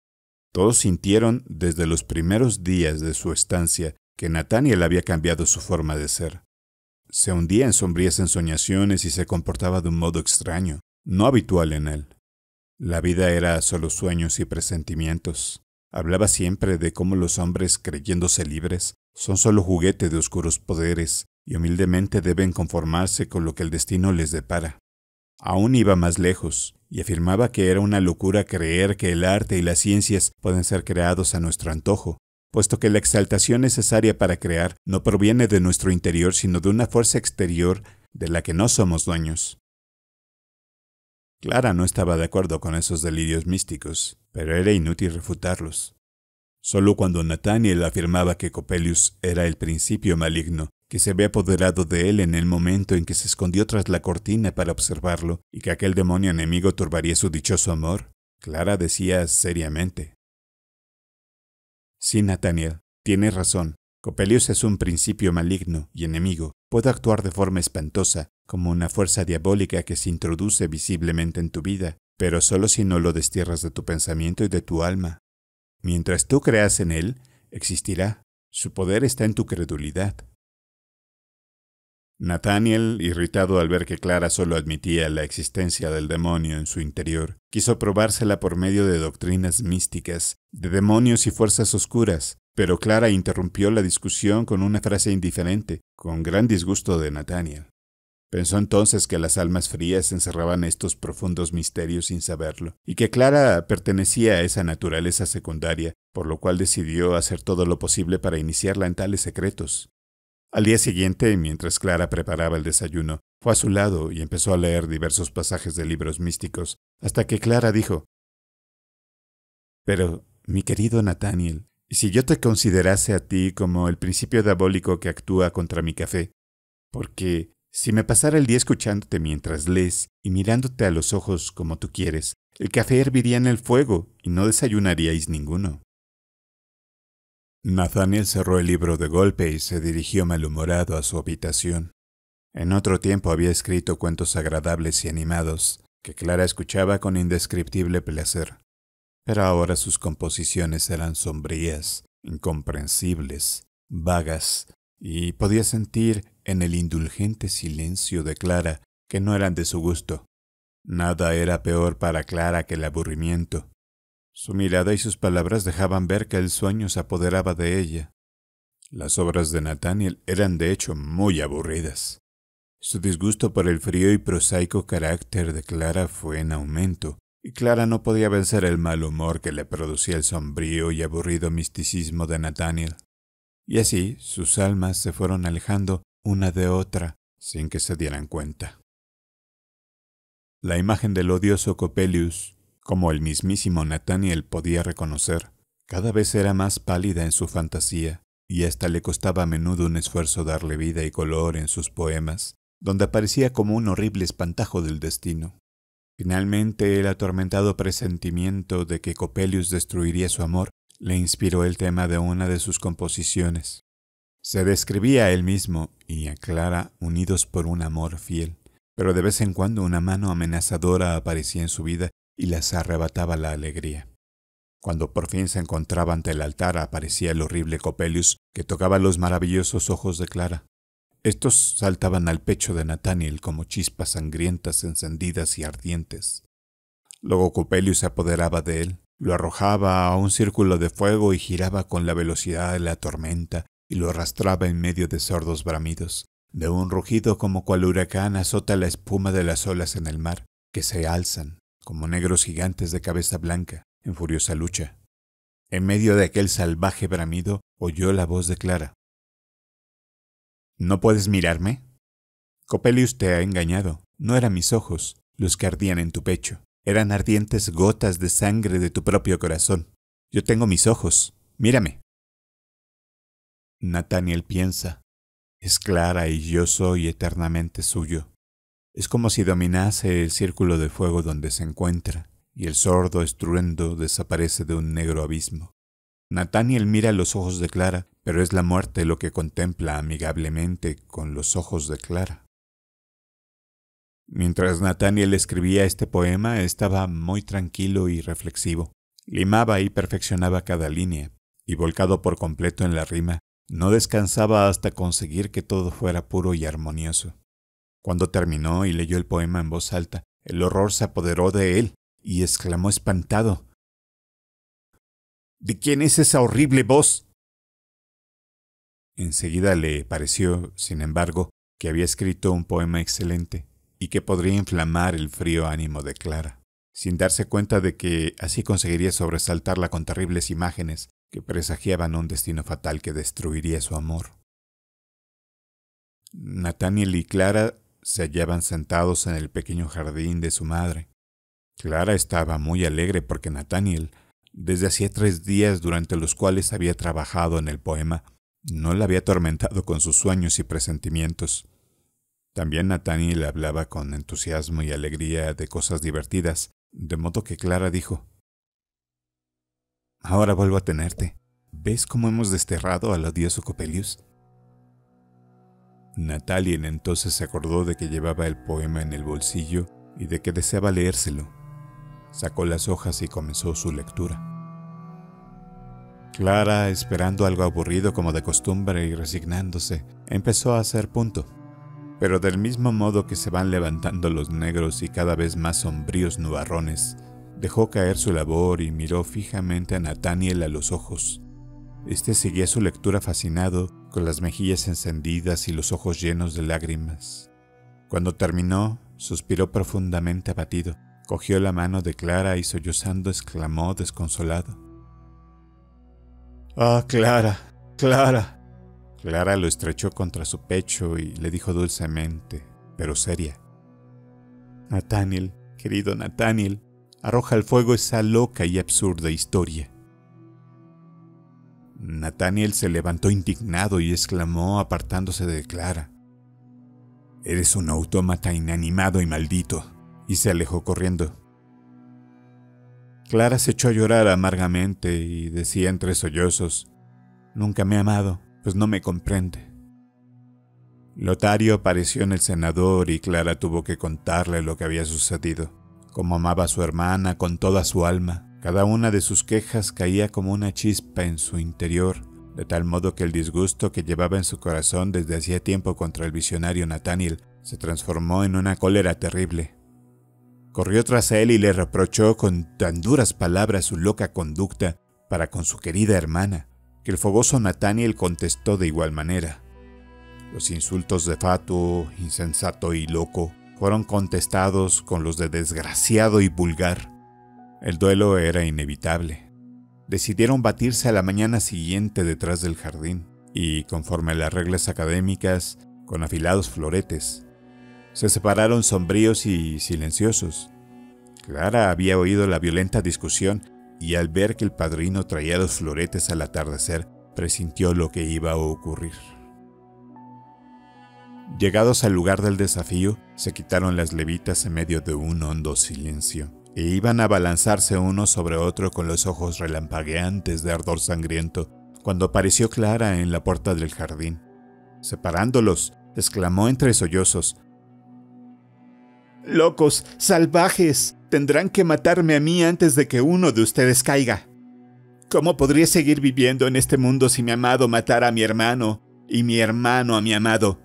Todos sintieron desde los primeros días de su estancia que Nathaniel había cambiado su forma de ser. Se hundía en sombrías ensoñaciones y se comportaba de un modo extraño, no habitual en él. La vida era solo sueños y presentimientos. Hablaba siempre de cómo los hombres, creyéndose libres, son solo juguete de oscuros poderes y humildemente deben conformarse con lo que el destino les depara. Aún iba más lejos y afirmaba que era una locura creer que el arte y las ciencias pueden ser creados a nuestro antojo, puesto que la exaltación necesaria para crear no proviene de nuestro interior sino de una fuerza exterior de la que no somos dueños. Clara no estaba de acuerdo con esos delirios místicos, pero era inútil refutarlos. Solo cuando Nathaniel afirmaba que Coppelius era el principio maligno, que se había apoderado de él en el momento en que se escondió tras la cortina para observarlo y que aquel demonio enemigo turbaría su dichoso amor, Clara decía seriamente: «Sí, Nathaniel, tienes razón. Coppelius es un principio maligno y enemigo. Puede actuar de forma espantosa, como una fuerza diabólica que se introduce visiblemente en tu vida, pero solo si no lo destierras de tu pensamiento y de tu alma. Mientras tú creas en él, existirá. Su poder está en tu credulidad». Nathaniel, irritado al ver que Clara solo admitía la existencia del demonio en su interior, quiso probársela por medio de doctrinas místicas, de demonios y fuerzas oscuras, pero Clara interrumpió la discusión con una frase indiferente, con gran disgusto de Nathaniel. Pensó entonces que las almas frías encerraban estos profundos misterios sin saberlo, y que Clara pertenecía a esa naturaleza secundaria, por lo cual decidió hacer todo lo posible para iniciarla en tales secretos. Al día siguiente, mientras Clara preparaba el desayuno, fue a su lado y empezó a leer diversos pasajes de libros místicos, hasta que Clara dijo: «Pero, mi querido Nathaniel, ¿y si yo te considerase a ti como el principio diabólico que actúa contra mi café? Porque, si me pasara el día escuchándote mientras lees y mirándote a los ojos como tú quieres, el café herviría en el fuego y no desayunaríais ninguno». Nathaniel cerró el libro de golpe y se dirigió malhumorado a su habitación. En otro tiempo había escrito cuentos agradables y animados, que Clara escuchaba con indescriptible placer. Pero ahora sus composiciones eran sombrías, incomprensibles, vagas, y podía sentir en el indulgente silencio de Clara que no eran de su gusto. Nada era peor para Clara que el aburrimiento. Su mirada y sus palabras dejaban ver que el sueño se apoderaba de ella. Las obras de Nathaniel eran de hecho muy aburridas. Su disgusto por el frío y prosaico carácter de Clara fue en aumento, y Clara no podía vencer el mal humor que le producía el sombrío y aburrido misticismo de Nathaniel. Y así sus almas se fueron alejando una de otra sin que se dieran cuenta. La imagen del odioso Coppelius, como el mismísimo Nathaniel podía reconocer, cada vez era más pálida en su fantasía, y hasta le costaba a menudo un esfuerzo darle vida y color en sus poemas, donde aparecía como un horrible espantajo del destino. Finalmente, el atormentado presentimiento de que Coppelius destruiría su amor le inspiró el tema de una de sus composiciones. Se describía a él mismo y a Clara unidos por un amor fiel, pero de vez en cuando una mano amenazadora aparecía en su vida y les arrebataba la alegría. Cuando por fin se encontraba ante el altar, aparecía el horrible Coppelius que tocaba los maravillosos ojos de Clara. Estos saltaban al pecho de Nathaniel como chispas sangrientas encendidas y ardientes. Luego Coppelius se apoderaba de él, lo arrojaba a un círculo de fuego y giraba con la velocidad de la tormenta y lo arrastraba en medio de sordos bramidos, de un rugido como cual huracán azota la espuma de las olas en el mar, que se alzan, como negros gigantes de cabeza blanca, en furiosa lucha. En medio de aquel salvaje bramido oyó la voz de Clara. —¿No puedes mirarme? —Coppelius te ha engañado. No eran mis ojos los que ardían en tu pecho. Eran ardientes gotas de sangre de tu propio corazón. Yo tengo mis ojos. Mírame. Nathaniel piensa. Es Clara y yo soy eternamente suyo. Es como si dominase el círculo de fuego donde se encuentra, y el sordo estruendo desaparece de un negro abismo. Nathaniel mira los ojos de Clara, pero es la muerte lo que contempla amigablemente con los ojos de Clara. Mientras Nathaniel escribía este poema, estaba muy tranquilo y reflexivo. Limaba y perfeccionaba cada línea, y volcado por completo en la rima, no descansaba hasta conseguir que todo fuera puro y armonioso. Cuando terminó y leyó el poema en voz alta, el horror se apoderó de él y exclamó espantado: —¿De quién es esa horrible voz? Enseguida le pareció, sin embargo, que había escrito un poema excelente y que podría inflamar el frío ánimo de Clara, sin darse cuenta de que así conseguiría sobresaltarla con terribles imágenes que presagiaban un destino fatal que destruiría su amor. Nathaniel y Clara se hallaban sentados en el pequeño jardín de su madre. Clara estaba muy alegre porque Nathaniel, desde hacía tres días durante los cuales había trabajado en el poema, no la había atormentado con sus sueños y presentimientos. También Nathaniel hablaba con entusiasmo y alegría de cosas divertidas, de modo que Clara dijo: —Ahora vuelvo a tenerte. ¿Ves cómo hemos desterrado al odioso Coppelius? Nathaniel entonces se acordó de que llevaba el poema en el bolsillo y de que deseaba leérselo. Sacó las hojas y comenzó su lectura. Clara, esperando algo aburrido como de costumbre y resignándose, empezó a hacer punto. Pero del mismo modo que se van levantando los negros y cada vez más sombríos nubarrones, dejó caer su labor y miró fijamente a Nathaniel a los ojos. Este seguía su lectura fascinado, con las mejillas encendidas y los ojos llenos de lágrimas. Cuando terminó, suspiró profundamente abatido, cogió la mano de Clara y sollozando exclamó desconsolado: —¡Ah, Clara, Clara! Clara lo estrechó contra su pecho y le dijo dulcemente, pero seria: —Nathaniel, querido Nathaniel, arroja al fuego esa loca y absurda historia. Nathaniel se levantó indignado y exclamó apartándose de Clara: —Eres un autómata inanimado y maldito, y se alejó corriendo. Clara se echó a llorar amargamente y decía entre sollozos: —Nunca me ha amado, pues no me comprende. Lotario apareció en el cenador y Clara tuvo que contarle lo que había sucedido. Como amaba a su hermana con toda su alma, cada una de sus quejas caía como una chispa en su interior, de tal modo que el disgusto que llevaba en su corazón desde hacía tiempo contra el visionario Nathaniel se transformó en una cólera terrible. Corrió tras él y le reprochó con tan duras palabras su loca conducta para con su querida hermana, que el fogoso Nathaniel contestó de igual manera. Los insultos de fatuo, insensato y loco fueron contestados con los de desgraciado y vulgar. El duelo era inevitable. Decidieron batirse a la mañana siguiente detrás del jardín y, conforme a las reglas académicas, con afilados floretes. Se separaron sombríos y silenciosos. Clara había oído la violenta discusión y al ver que el padrino traía los floretes al atardecer, presintió lo que iba a ocurrir. Llegados al lugar del desafío, se quitaron las levitas en medio de un hondo silencio, e iban a balanzarse uno sobre otro con los ojos relampagueantes de ardor sangriento, cuando apareció Clara en la puerta del jardín. Separándolos, exclamó entre sollozos: —¡Locos, salvajes! Tendrán que matarme a mí antes de que uno de ustedes caiga. ¿Cómo podría seguir viviendo en este mundo si mi amado matara a mi hermano, y mi hermano a mi amado?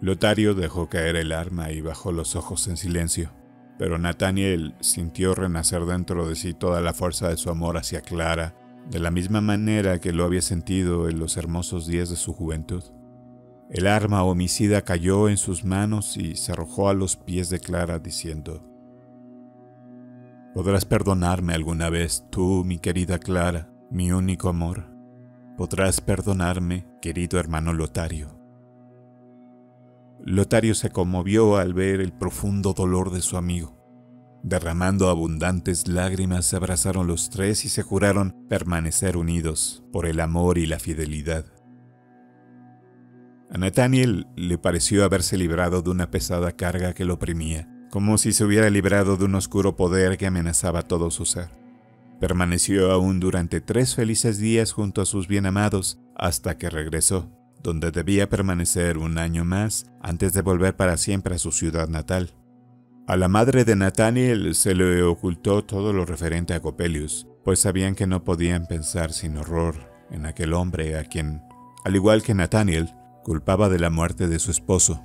Lotario dejó caer el arma y bajó los ojos en silencio, pero Nathaniel sintió renacer dentro de sí toda la fuerza de su amor hacia Clara, de la misma manera que lo había sentido en los hermosos días de su juventud. El arma homicida cayó en sus manos y se arrojó a los pies de Clara diciendo: «Podrás perdonarme alguna vez, tú, mi querida Clara, mi único amor. Podrás perdonarme, querido hermano Lotario». Lotario se conmovió al ver el profundo dolor de su amigo. Derramando abundantes lágrimas, se abrazaron los tres y se juraron permanecer unidos por el amor y la fidelidad. A Nathaniel le pareció haberse librado de una pesada carga que lo oprimía, como si se hubiera librado de un oscuro poder que amenazaba todo su ser. Permaneció aún durante tres felices días junto a sus bienamados, hasta que regresó, donde debía permanecer un año más antes de volver para siempre a su ciudad natal. A la madre de Nathaniel se le ocultó todo lo referente a Coppelius, pues sabían que no podían pensar sin horror en aquel hombre a quien, al igual que Nathaniel, culpaba de la muerte de su esposo.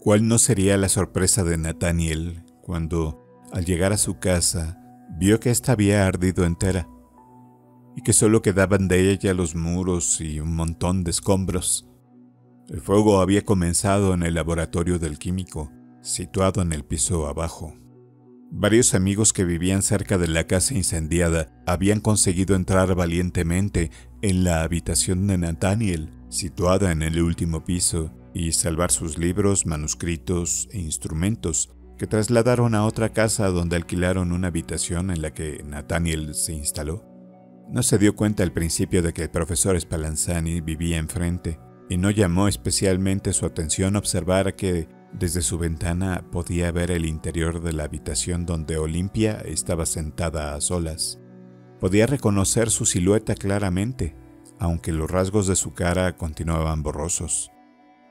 ¿Cuál no sería la sorpresa de Nathaniel cuando, al llegar a su casa, vio que ésta había ardido entera, y que solo quedaban de ella los muros y un montón de escombros? El fuego había comenzado en el laboratorio del químico, situado en el piso abajo. Varios amigos que vivían cerca de la casa incendiada habían conseguido entrar valientemente en la habitación de Nathaniel, situada en el último piso, y salvar sus libros, manuscritos e instrumentos, que trasladaron a otra casa donde alquilaron una habitación en la que Nathaniel se instaló. No se dio cuenta al principio de que el profesor Spallanzani vivía enfrente, y no llamó especialmente su atención observar que desde su ventana podía ver el interior de la habitación donde Olimpia estaba sentada a solas. Podía reconocer su silueta claramente, aunque los rasgos de su cara continuaban borrosos,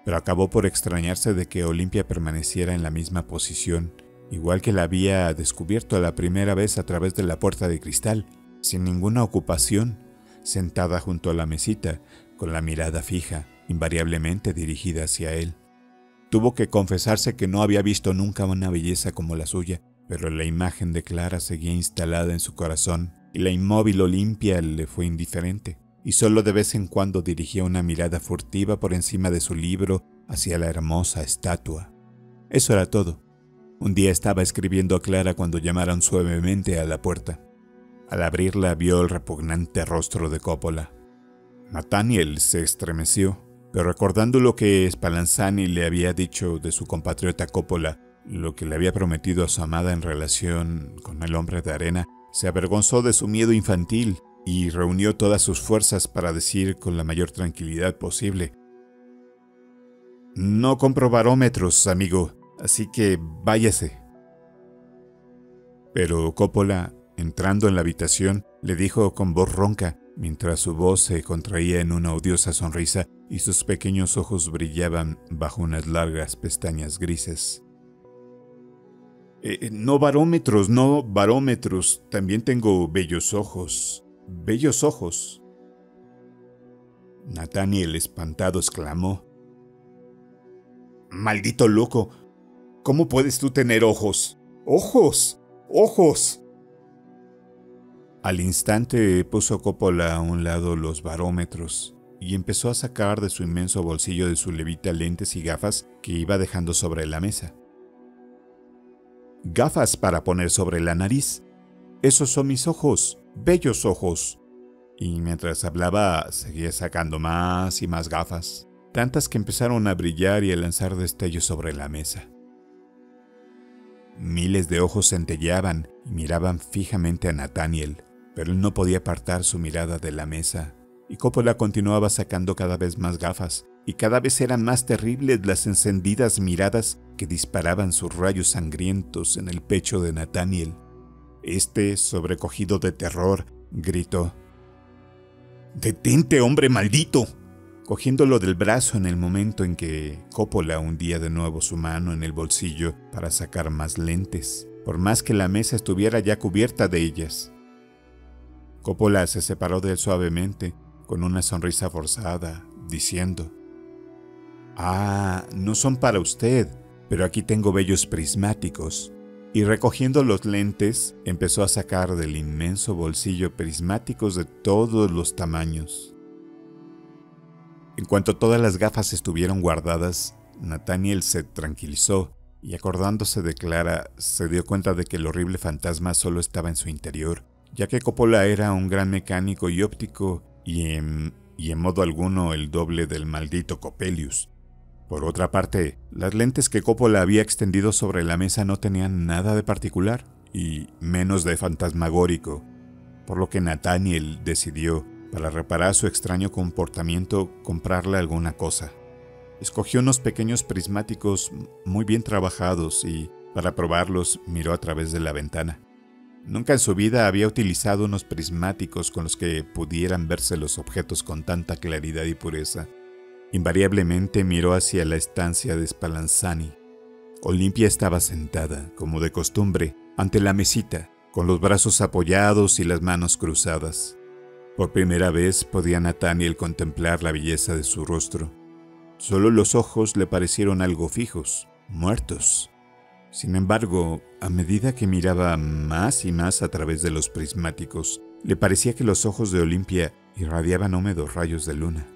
pero acabó por extrañarse de que Olimpia permaneciera en la misma posición, igual que la había descubierto la primera vez a través de la puerta de cristal, sin ninguna ocupación, sentada junto a la mesita, con la mirada fija, invariablemente dirigida hacia él. Tuvo que confesarse que no había visto nunca una belleza como la suya, pero la imagen de Clara seguía instalada en su corazón, y la inmóvil Olimpia le fue indiferente, y solo de vez en cuando dirigía una mirada furtiva por encima de su libro hacia la hermosa estatua. Eso era todo. Un día estaba escribiendo a Clara cuando llamaron suavemente a la puerta. Al abrirla vio el repugnante rostro de Coppola. Nathaniel se estremeció, pero recordando lo que Spallanzani le había dicho de su compatriota Coppola, lo que le había prometido a su amada en relación con el hombre de arena, se avergonzó de su miedo infantil y reunió todas sus fuerzas para decir con la mayor tranquilidad posible: «No compro barómetros, amigo, así que váyase». Pero Coppola, entrando en la habitación, le dijo con voz ronca, mientras su voz se contraía en una odiosa sonrisa y sus pequeños ojos brillaban bajo unas largas pestañas grises: eh, «No barómetros, no barómetros, también tengo bellos ojos. Bellos ojos». Nathaniel, espantado, exclamó: «¡Maldito loco! ¿Cómo puedes tú tener ojos? ¡Ojos! ¡Ojos!». Al instante puso Coppola a un lado los barómetros y empezó a sacar de su inmenso bolsillo de su levita lentes y gafas que iba dejando sobre la mesa. «Gafas para poner sobre la nariz. Esos son mis ojos. Bellos ojos». Y mientras hablaba, seguía sacando más y más gafas, tantas que empezaron a brillar y a lanzar destellos sobre la mesa. Miles de ojos centelleaban y miraban fijamente a Nathaniel, pero él no podía apartar su mirada de la mesa, y Coppola continuaba sacando cada vez más gafas, y cada vez eran más terribles las encendidas miradas que disparaban sus rayos sangrientos en el pecho de Nathaniel. Este, sobrecogido de terror, gritó: «¡Detente, hombre maldito!», cogiéndolo del brazo en el momento en que Coppola hundía de nuevo su mano en el bolsillo para sacar más lentes, por más que la mesa estuviera ya cubierta de ellas. Coppola se separó de él suavemente, con una sonrisa forzada, diciendo: Ah, no son para usted, pero aquí tengo bellos prismáticos. Y recogiendo los lentes, empezó a sacar del inmenso bolsillo prismáticos de todos los tamaños. En cuanto todas las gafas estuvieron guardadas, Nathaniel se tranquilizó, y acordándose de Clara, se dio cuenta de que el horrible fantasma solo estaba en su interior, ya que Coppola era un gran mecánico y óptico, y en, y en modo alguno el doble del maldito Coppelius. Por otra parte, las lentes que Coppola había extendido sobre la mesa no tenían nada de particular, y menos de fantasmagórico, por lo que Nathaniel decidió, para reparar su extraño comportamiento, comprarle alguna cosa. Escogió unos pequeños prismáticos muy bien trabajados y, para probarlos, miró a través de la ventana. Nunca en su vida había utilizado unos prismáticos con los que pudieran verse los objetos con tanta claridad y pureza. Invariablemente miró hacia la estancia de Spallanzani. Olimpia estaba sentada, como de costumbre, ante la mesita, con los brazos apoyados y las manos cruzadas. Por primera vez podía Nathaniel contemplar la belleza de su rostro. Solo los ojos le parecieron algo fijos, muertos. Sin embargo, a medida que miraba más y más a través de los prismáticos, le parecía que los ojos de Olimpia irradiaban húmedos rayos de luna.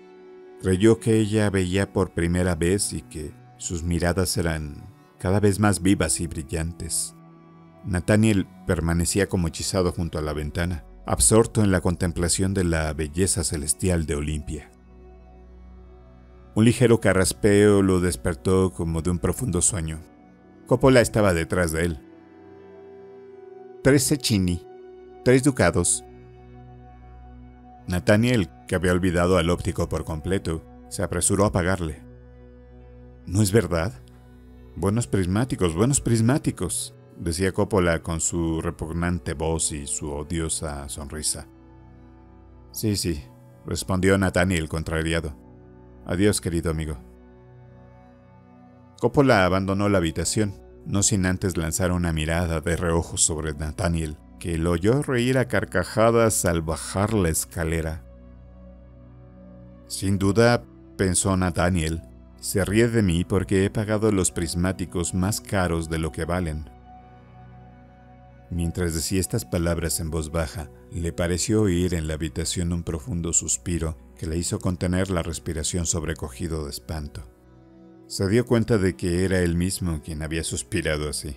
Creyó que ella veía por primera vez y que sus miradas eran cada vez más vivas y brillantes. Nathaniel permanecía como hechizado junto a la ventana, absorto en la contemplación de la belleza celestial de Olimpia. Un ligero carraspeo lo despertó como de un profundo sueño. Coppola estaba detrás de él. Tres cecchini, tres ducados. Nathaniel, que había olvidado al óptico por completo, se apresuró a pagarle. ¿No es verdad? Buenos prismáticos, buenos prismáticos, decía Coppola con su repugnante voz y su odiosa sonrisa. Sí, sí, respondió Nathaniel contrariado. Adiós, querido amigo. Coppola abandonó la habitación, no sin antes lanzar una mirada de reojo sobre Nathaniel, que lo oyó reír a carcajadas al bajar la escalera. Sin duda, pensó Nathaniel, se ríe de mí porque he pagado los prismáticos más caros de lo que valen. Mientras decía estas palabras en voz baja, le pareció oír en la habitación un profundo suspiro que le hizo contener la respiración sobrecogido de espanto. Se dio cuenta de que era él mismo quien había suspirado así.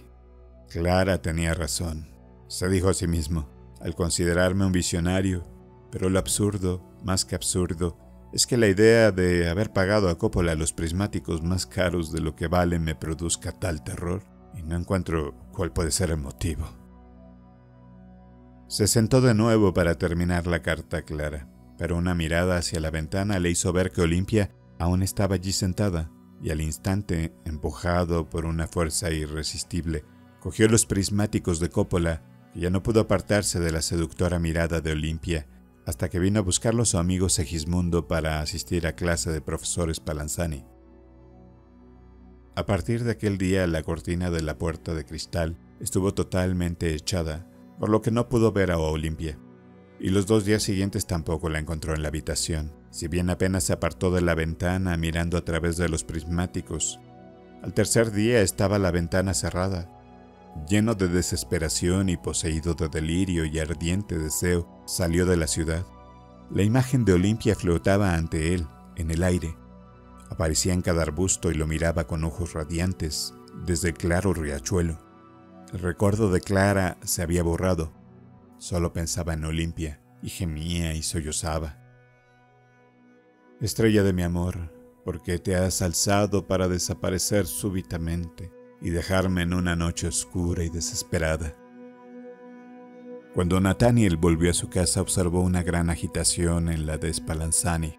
Clara tenía razón, se dijo a sí mismo, al considerarme un visionario, pero lo absurdo, más que absurdo, es que la idea de haber pagado a Coppola los prismáticos más caros de lo que valen me produzca tal terror, y no encuentro cuál puede ser el motivo. Se sentó de nuevo para terminar la carta a Clara, pero una mirada hacia la ventana le hizo ver que Olimpia aún estaba allí sentada, y al instante, empujado por una fuerza irresistible, cogió los prismáticos de Coppola, y ya no pudo apartarse de la seductora mirada de Olimpia, hasta que vino a buscarlo su amigo Segismundo para asistir a clase de profesor Spallanzani. A partir de aquel día, la cortina de la puerta de cristal estuvo totalmente echada, por lo que no pudo ver a Olimpia, y los dos días siguientes tampoco la encontró en la habitación, si bien apenas se apartó de la ventana mirando a través de los prismáticos. Al tercer día estaba la ventana cerrada. Lleno de desesperación y poseído de delirio y ardiente deseo, salió de la ciudad. La imagen de Olimpia flotaba ante él, en el aire. Aparecía en cada arbusto y lo miraba con ojos radiantes, desde el claro riachuelo. El recuerdo de Clara se había borrado. Solo pensaba en Olimpia, y gemía y sollozaba. Estrella de mi amor, ¿por qué te has alzado para desaparecer súbitamente y dejarme en una noche oscura y desesperada? Cuando Nathaniel volvió a su casa, observó una gran agitación en la de Spallanzani.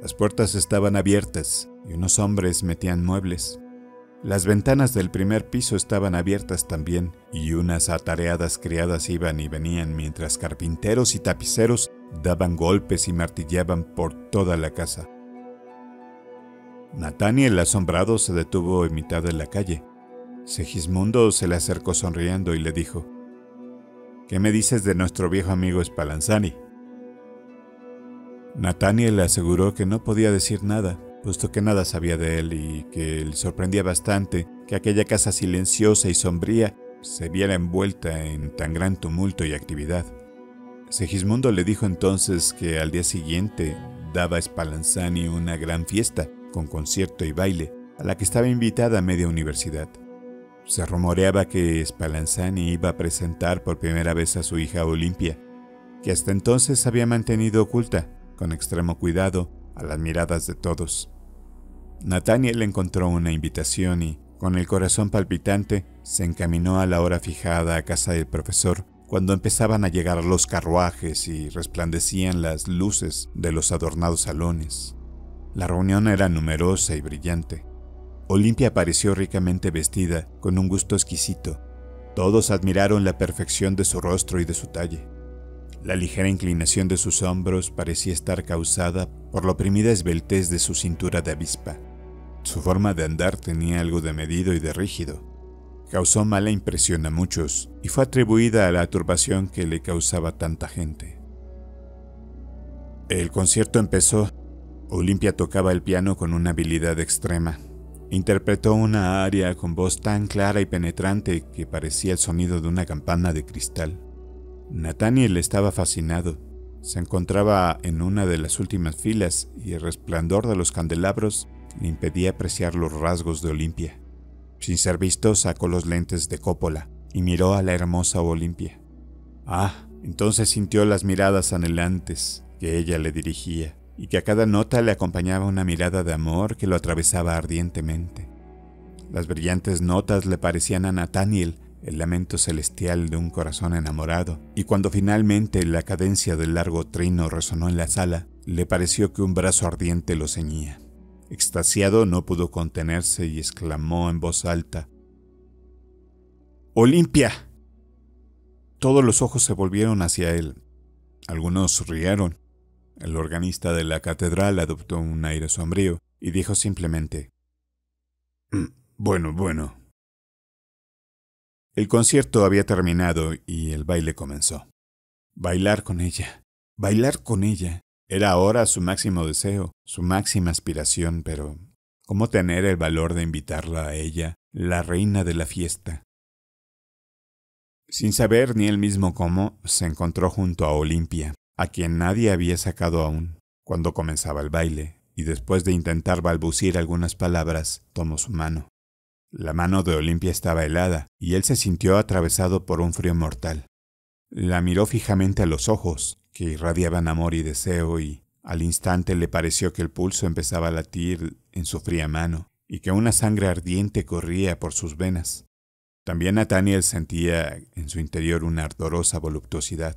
Las puertas estaban abiertas y unos hombres metían muebles. Las ventanas del primer piso estaban abiertas también, y unas atareadas criadas iban y venían mientras carpinteros y tapiceros daban golpes y martillaban por toda la casa. Nathaniel, asombrado, se detuvo en mitad de la calle. Segismundo se le acercó sonriendo y le dijo: ¿Qué me dices de nuestro viejo amigo Spallanzani? Nathaniel aseguró que no podía decir nada, puesto que nada sabía de él y que le sorprendía bastante que aquella casa silenciosa y sombría se viera envuelta en tan gran tumulto y actividad. Segismundo le dijo entonces que al día siguiente daba a Spallanzani una gran fiesta, con concierto y baile, a la que estaba invitada a media universidad. Se rumoreaba que Spallanzani iba a presentar por primera vez a su hija Olimpia, que hasta entonces había mantenido oculta, con extremo cuidado, a las miradas de todos. Nathaniel encontró una invitación y, con el corazón palpitante, se encaminó a la hora fijada a casa del profesor, cuando empezaban a llegar los carruajes y resplandecían las luces de los adornados salones. La reunión era numerosa y brillante. Olimpia apareció ricamente vestida, con un gusto exquisito. Todos admiraron la perfección de su rostro y de su talle. La ligera inclinación de sus hombros parecía estar causada por la oprimida esbeltez de su cintura de avispa. Su forma de andar tenía algo de medido y de rígido. Causó mala impresión a muchos y fue atribuida a la turbación que le causaba tanta gente. El concierto empezó. Olimpia tocaba el piano con una habilidad extrema. Interpretó una aria con voz tan clara y penetrante que parecía el sonido de una campana de cristal. Nathaniel estaba fascinado. Se encontraba en una de las últimas filas y el resplandor de los candelabros le impedía apreciar los rasgos de Olimpia. Sin ser visto, sacó los lentes de Coppola y miró a la hermosa Olimpia. Ah, entonces sintió las miradas anhelantes que ella le dirigía, y que a cada nota le acompañaba una mirada de amor que lo atravesaba ardientemente. Las brillantes notas le parecían a Nathaniel el lamento celestial de un corazón enamorado, y cuando finalmente la cadencia del largo trino resonó en la sala, le pareció que un brazo ardiente lo ceñía. Extasiado, no pudo contenerse y exclamó en voz alta: ¡Olimpia! Todos los ojos se volvieron hacia él. Algunos rieron. El organista de la catedral adoptó un aire sombrío y dijo simplemente: Bueno, bueno. El concierto había terminado y el baile comenzó. Bailar con ella, bailar con ella, era ahora su máximo deseo, su máxima aspiración, pero ¿cómo tener el valor de invitarla a ella, la reina de la fiesta? Sin saber ni él mismo cómo, se encontró junto a Olimpia, a quien nadie había sacado aún, cuando comenzaba el baile, y después de intentar balbucir algunas palabras, tomó su mano. La mano de Olimpia estaba helada, y él se sintió atravesado por un frío mortal. La miró fijamente a los ojos, que irradiaban amor y deseo, y al instante le pareció que el pulso empezaba a latir en su fría mano, y que una sangre ardiente corría por sus venas. También Nathaniel sentía en su interior una ardorosa voluptuosidad.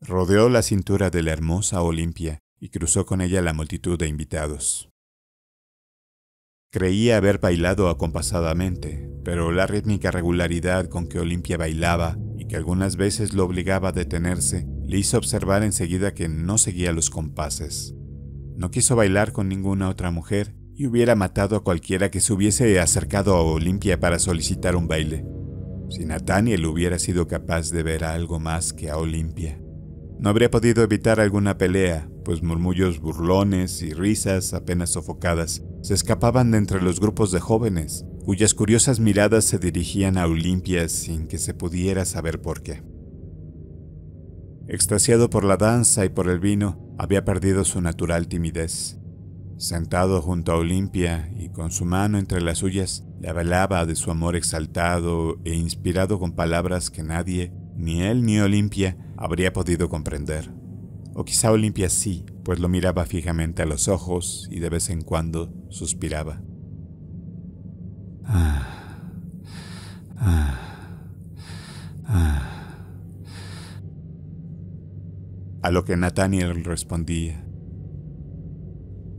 Rodeó la cintura de la hermosa Olimpia y cruzó con ella la multitud de invitados. Creía haber bailado acompasadamente, pero la rítmica regularidad con que Olimpia bailaba y que algunas veces lo obligaba a detenerse, le hizo observar enseguida que no seguía los compases. No quiso bailar con ninguna otra mujer y hubiera matado a cualquiera que se hubiese acercado a Olimpia para solicitar un baile. Si Nathaniel hubiera sido capaz de ver algo más que a Olimpia, no habría podido evitar alguna pelea, pues murmullos burlones y risas apenas sofocadas se escapaban de entre los grupos de jóvenes, cuyas curiosas miradas se dirigían a Olimpia sin que se pudiera saber por qué. Extasiado por la danza y por el vino, había perdido su natural timidez. Sentado junto a Olimpia y con su mano entre las suyas, le hablaba de su amor exaltado e inspirado con palabras que nadie, ni él ni Olimpia, habría podido comprender. O quizá Olimpia sí, pues lo miraba fijamente a los ojos y de vez en cuando suspiraba. Ah, ah, ah. A lo que Nathaniel respondía: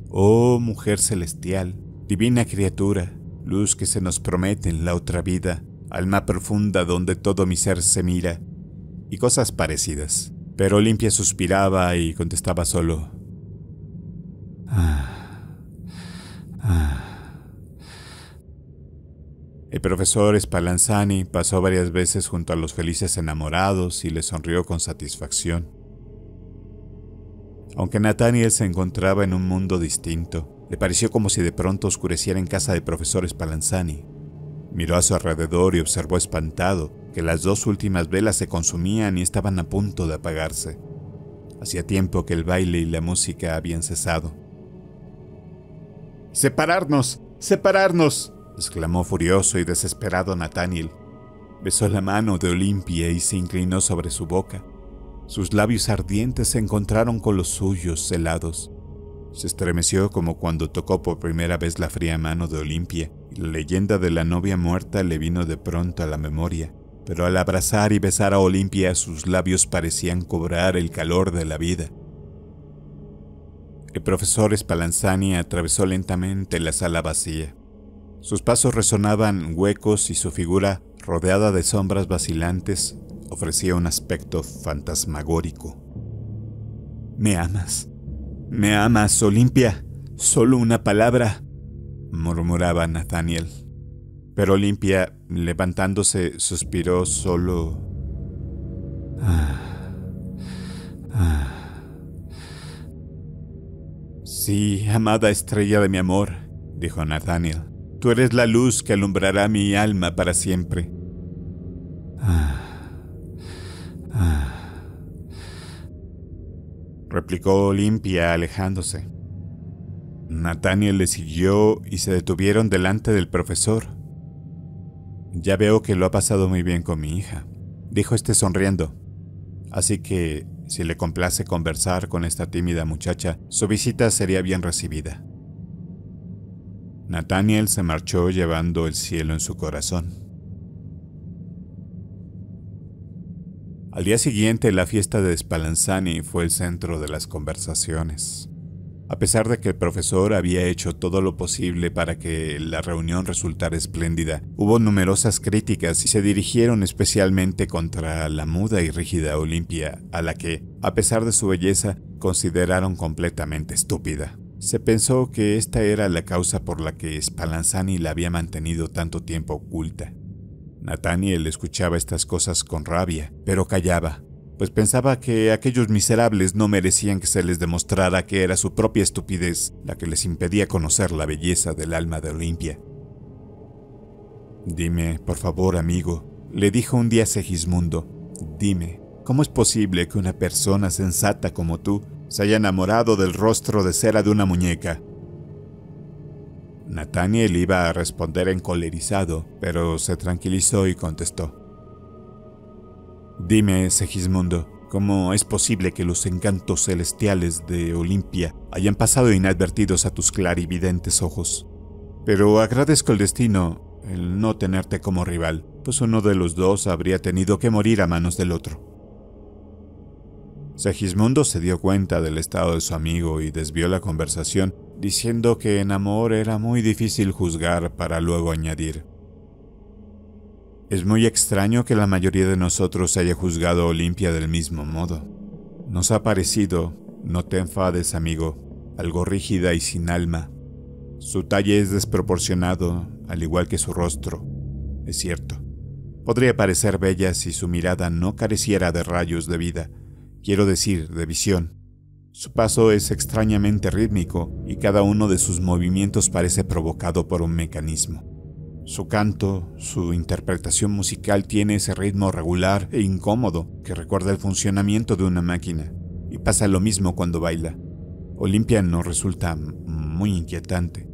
Oh mujer celestial, divina criatura, luz que se nos promete en la otra vida, alma profunda donde todo mi ser se mira, y cosas parecidas. Pero Olimpia suspiraba y contestaba solo: ah, ah. El profesor Spallanzani pasó varias veces junto a los felices enamorados y les sonrió con satisfacción. Aunque Nathaniel se encontraba en un mundo distinto, Le pareció como si de pronto oscureciera en casa del profesor Spallanzani. Miró a su alrededor y observó espantado que las dos últimas velas se consumían y estaban a punto de apagarse. Hacía tiempo que el baile y la música habían cesado. —¡Separarnos! ¡Separarnos! —exclamó furioso y desesperado Nathaniel. Besó la mano de Olimpia y se inclinó sobre su boca. Sus labios ardientes se encontraron con los suyos helados. Se estremeció como cuando tocó por primera vez la fría mano de Olimpia, y la leyenda de la novia muerta le vino de pronto a la memoria, pero al abrazar y besar a Olimpia sus labios parecían cobrar el calor de la vida. El profesor Spallanzani atravesó lentamente la sala vacía. Sus pasos resonaban huecos y su figura, rodeada de sombras vacilantes, ofrecía un aspecto fantasmagórico. —¿Me amas? —¿Me amas, Olimpia? Solo una palabra —murmuraba Nathaniel. Pero Olimpia, levantándose, suspiró solo. Ah, ah. —Sí, amada estrella de mi amor —dijo Nathaniel—, tú eres la luz que alumbrará mi alma para siempre. Ah, ah. —replicó Olimpia, alejándose. Nathaniel le siguió y se detuvieron delante del profesor. —Ya veo que lo ha pasado muy bien con mi hija —dijo este sonriendo—, así que, si le complace conversar con esta tímida muchacha, su visita sería bien recibida. Nathaniel se marchó llevando el cielo en su corazón. Al día siguiente, la fiesta de Spallanzani fue el centro de las conversaciones. A pesar de que el profesor había hecho todo lo posible para que la reunión resultara espléndida, hubo numerosas críticas y se dirigieron especialmente contra la muda y rígida Olimpia, a la que, a pesar de su belleza, consideraron completamente estúpida. Se pensó que esta era la causa por la que Spallanzani la había mantenido tanto tiempo oculta. Nathaniel escuchaba estas cosas con rabia, pero callaba, pues pensaba que aquellos miserables no merecían que se les demostrara que era su propia estupidez la que les impedía conocer la belleza del alma de Olimpia. —Dime, por favor, amigo —le dijo un día Segismundo—, dime, ¿cómo es posible que una persona sensata como tú se haya enamorado del rostro de cera de una muñeca? Nathaniel iba a responder encolerizado, pero se tranquilizó y contestó. —Dime, Segismundo, ¿cómo es posible que los encantos celestiales de Olimpia hayan pasado inadvertidos a tus clarividentes ojos? Pero agradezco el destino, el no tenerte como rival, pues uno de los dos habría tenido que morir a manos del otro. Segismundo se dio cuenta del estado de su amigo y desvió la conversación, diciendo que en amor era muy difícil juzgar, para luego añadir: —Es muy extraño que la mayoría de nosotros haya juzgado a Olimpia del mismo modo. Nos ha parecido, no te enfades amigo, algo rígida y sin alma. Su talle es desproporcionado, al igual que su rostro. Es cierto, podría parecer bella si su mirada no careciera de rayos de vida, quiero decir, de visión. Su paso es extrañamente rítmico y cada uno de sus movimientos parece provocado por un mecanismo. Su canto, su interpretación musical tiene ese ritmo regular e incómodo que recuerda el funcionamiento de una máquina, y pasa lo mismo cuando baila. Olimpia nos resulta muy inquietante.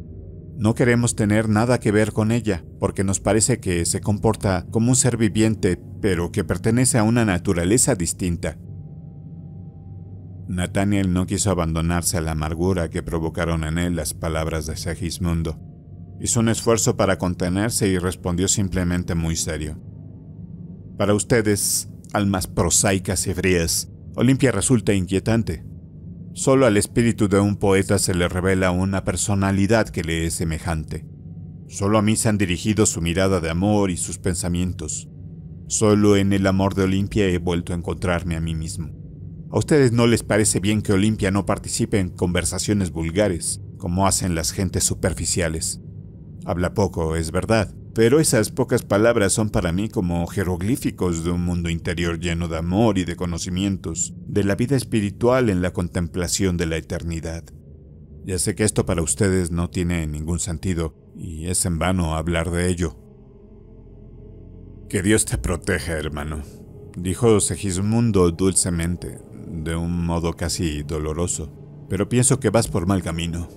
No queremos tener nada que ver con ella, porque nos parece que se comporta como un ser viviente, pero que pertenece a una naturaleza distinta. Nathaniel no quiso abandonarse a la amargura que provocaron en él las palabras de Segismundo. Hizo un esfuerzo para contenerse y respondió simplemente muy serio. —Para ustedes, almas prosaicas y frías, Olimpia resulta inquietante. Solo al espíritu de un poeta se le revela una personalidad que le es semejante. Solo a mí se han dirigido su mirada de amor y sus pensamientos. Solo en el amor de Olimpia he vuelto a encontrarme a mí mismo. ¿A ustedes no les parece bien que Olimpia no participe en conversaciones vulgares, como hacen las gentes superficiales? Habla poco, es verdad, pero esas pocas palabras son para mí como jeroglíficos de un mundo interior lleno de amor y de conocimientos, de la vida espiritual en la contemplación de la eternidad. Ya sé que esto para ustedes no tiene ningún sentido y es en vano hablar de ello. Que Dios te proteja, hermano, dijo Segismundo dulcemente, de un modo casi doloroso, pero pienso que vas por mal camino.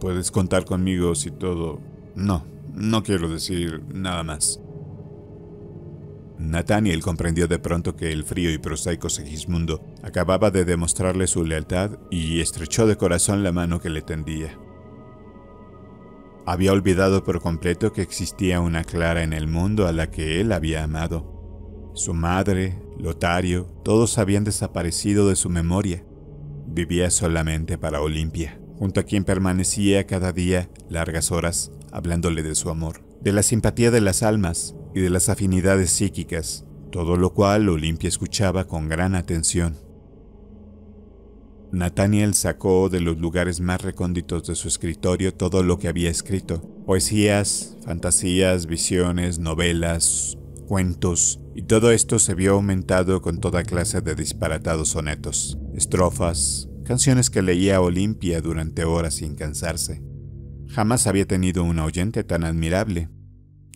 Puedes contar conmigo si todo... No, no quiero decir nada más. Nathaniel comprendió de pronto que el frío y prosaico Segismundo acababa de demostrarle su lealtad y estrechó de corazón la mano que le tendía. Había olvidado por completo que existía una Clara en el mundo a la que él había amado. Su madre, Lotario, todos habían desaparecido de su memoria. Vivía solamente para Olimpia, junto a quien permanecía cada día largas horas hablándole de su amor, de la simpatía de las almas y de las afinidades psíquicas, todo lo cual Olimpia escuchaba con gran atención. Nathaniel sacó de los lugares más recónditos de su escritorio todo lo que había escrito: poesías, fantasías, visiones, novelas, cuentos, y todo esto se vio aumentado con toda clase de disparatados sonetos, estrofas, canciones que leía Olimpia durante horas sin cansarse. Jamás había tenido una oyente tan admirable.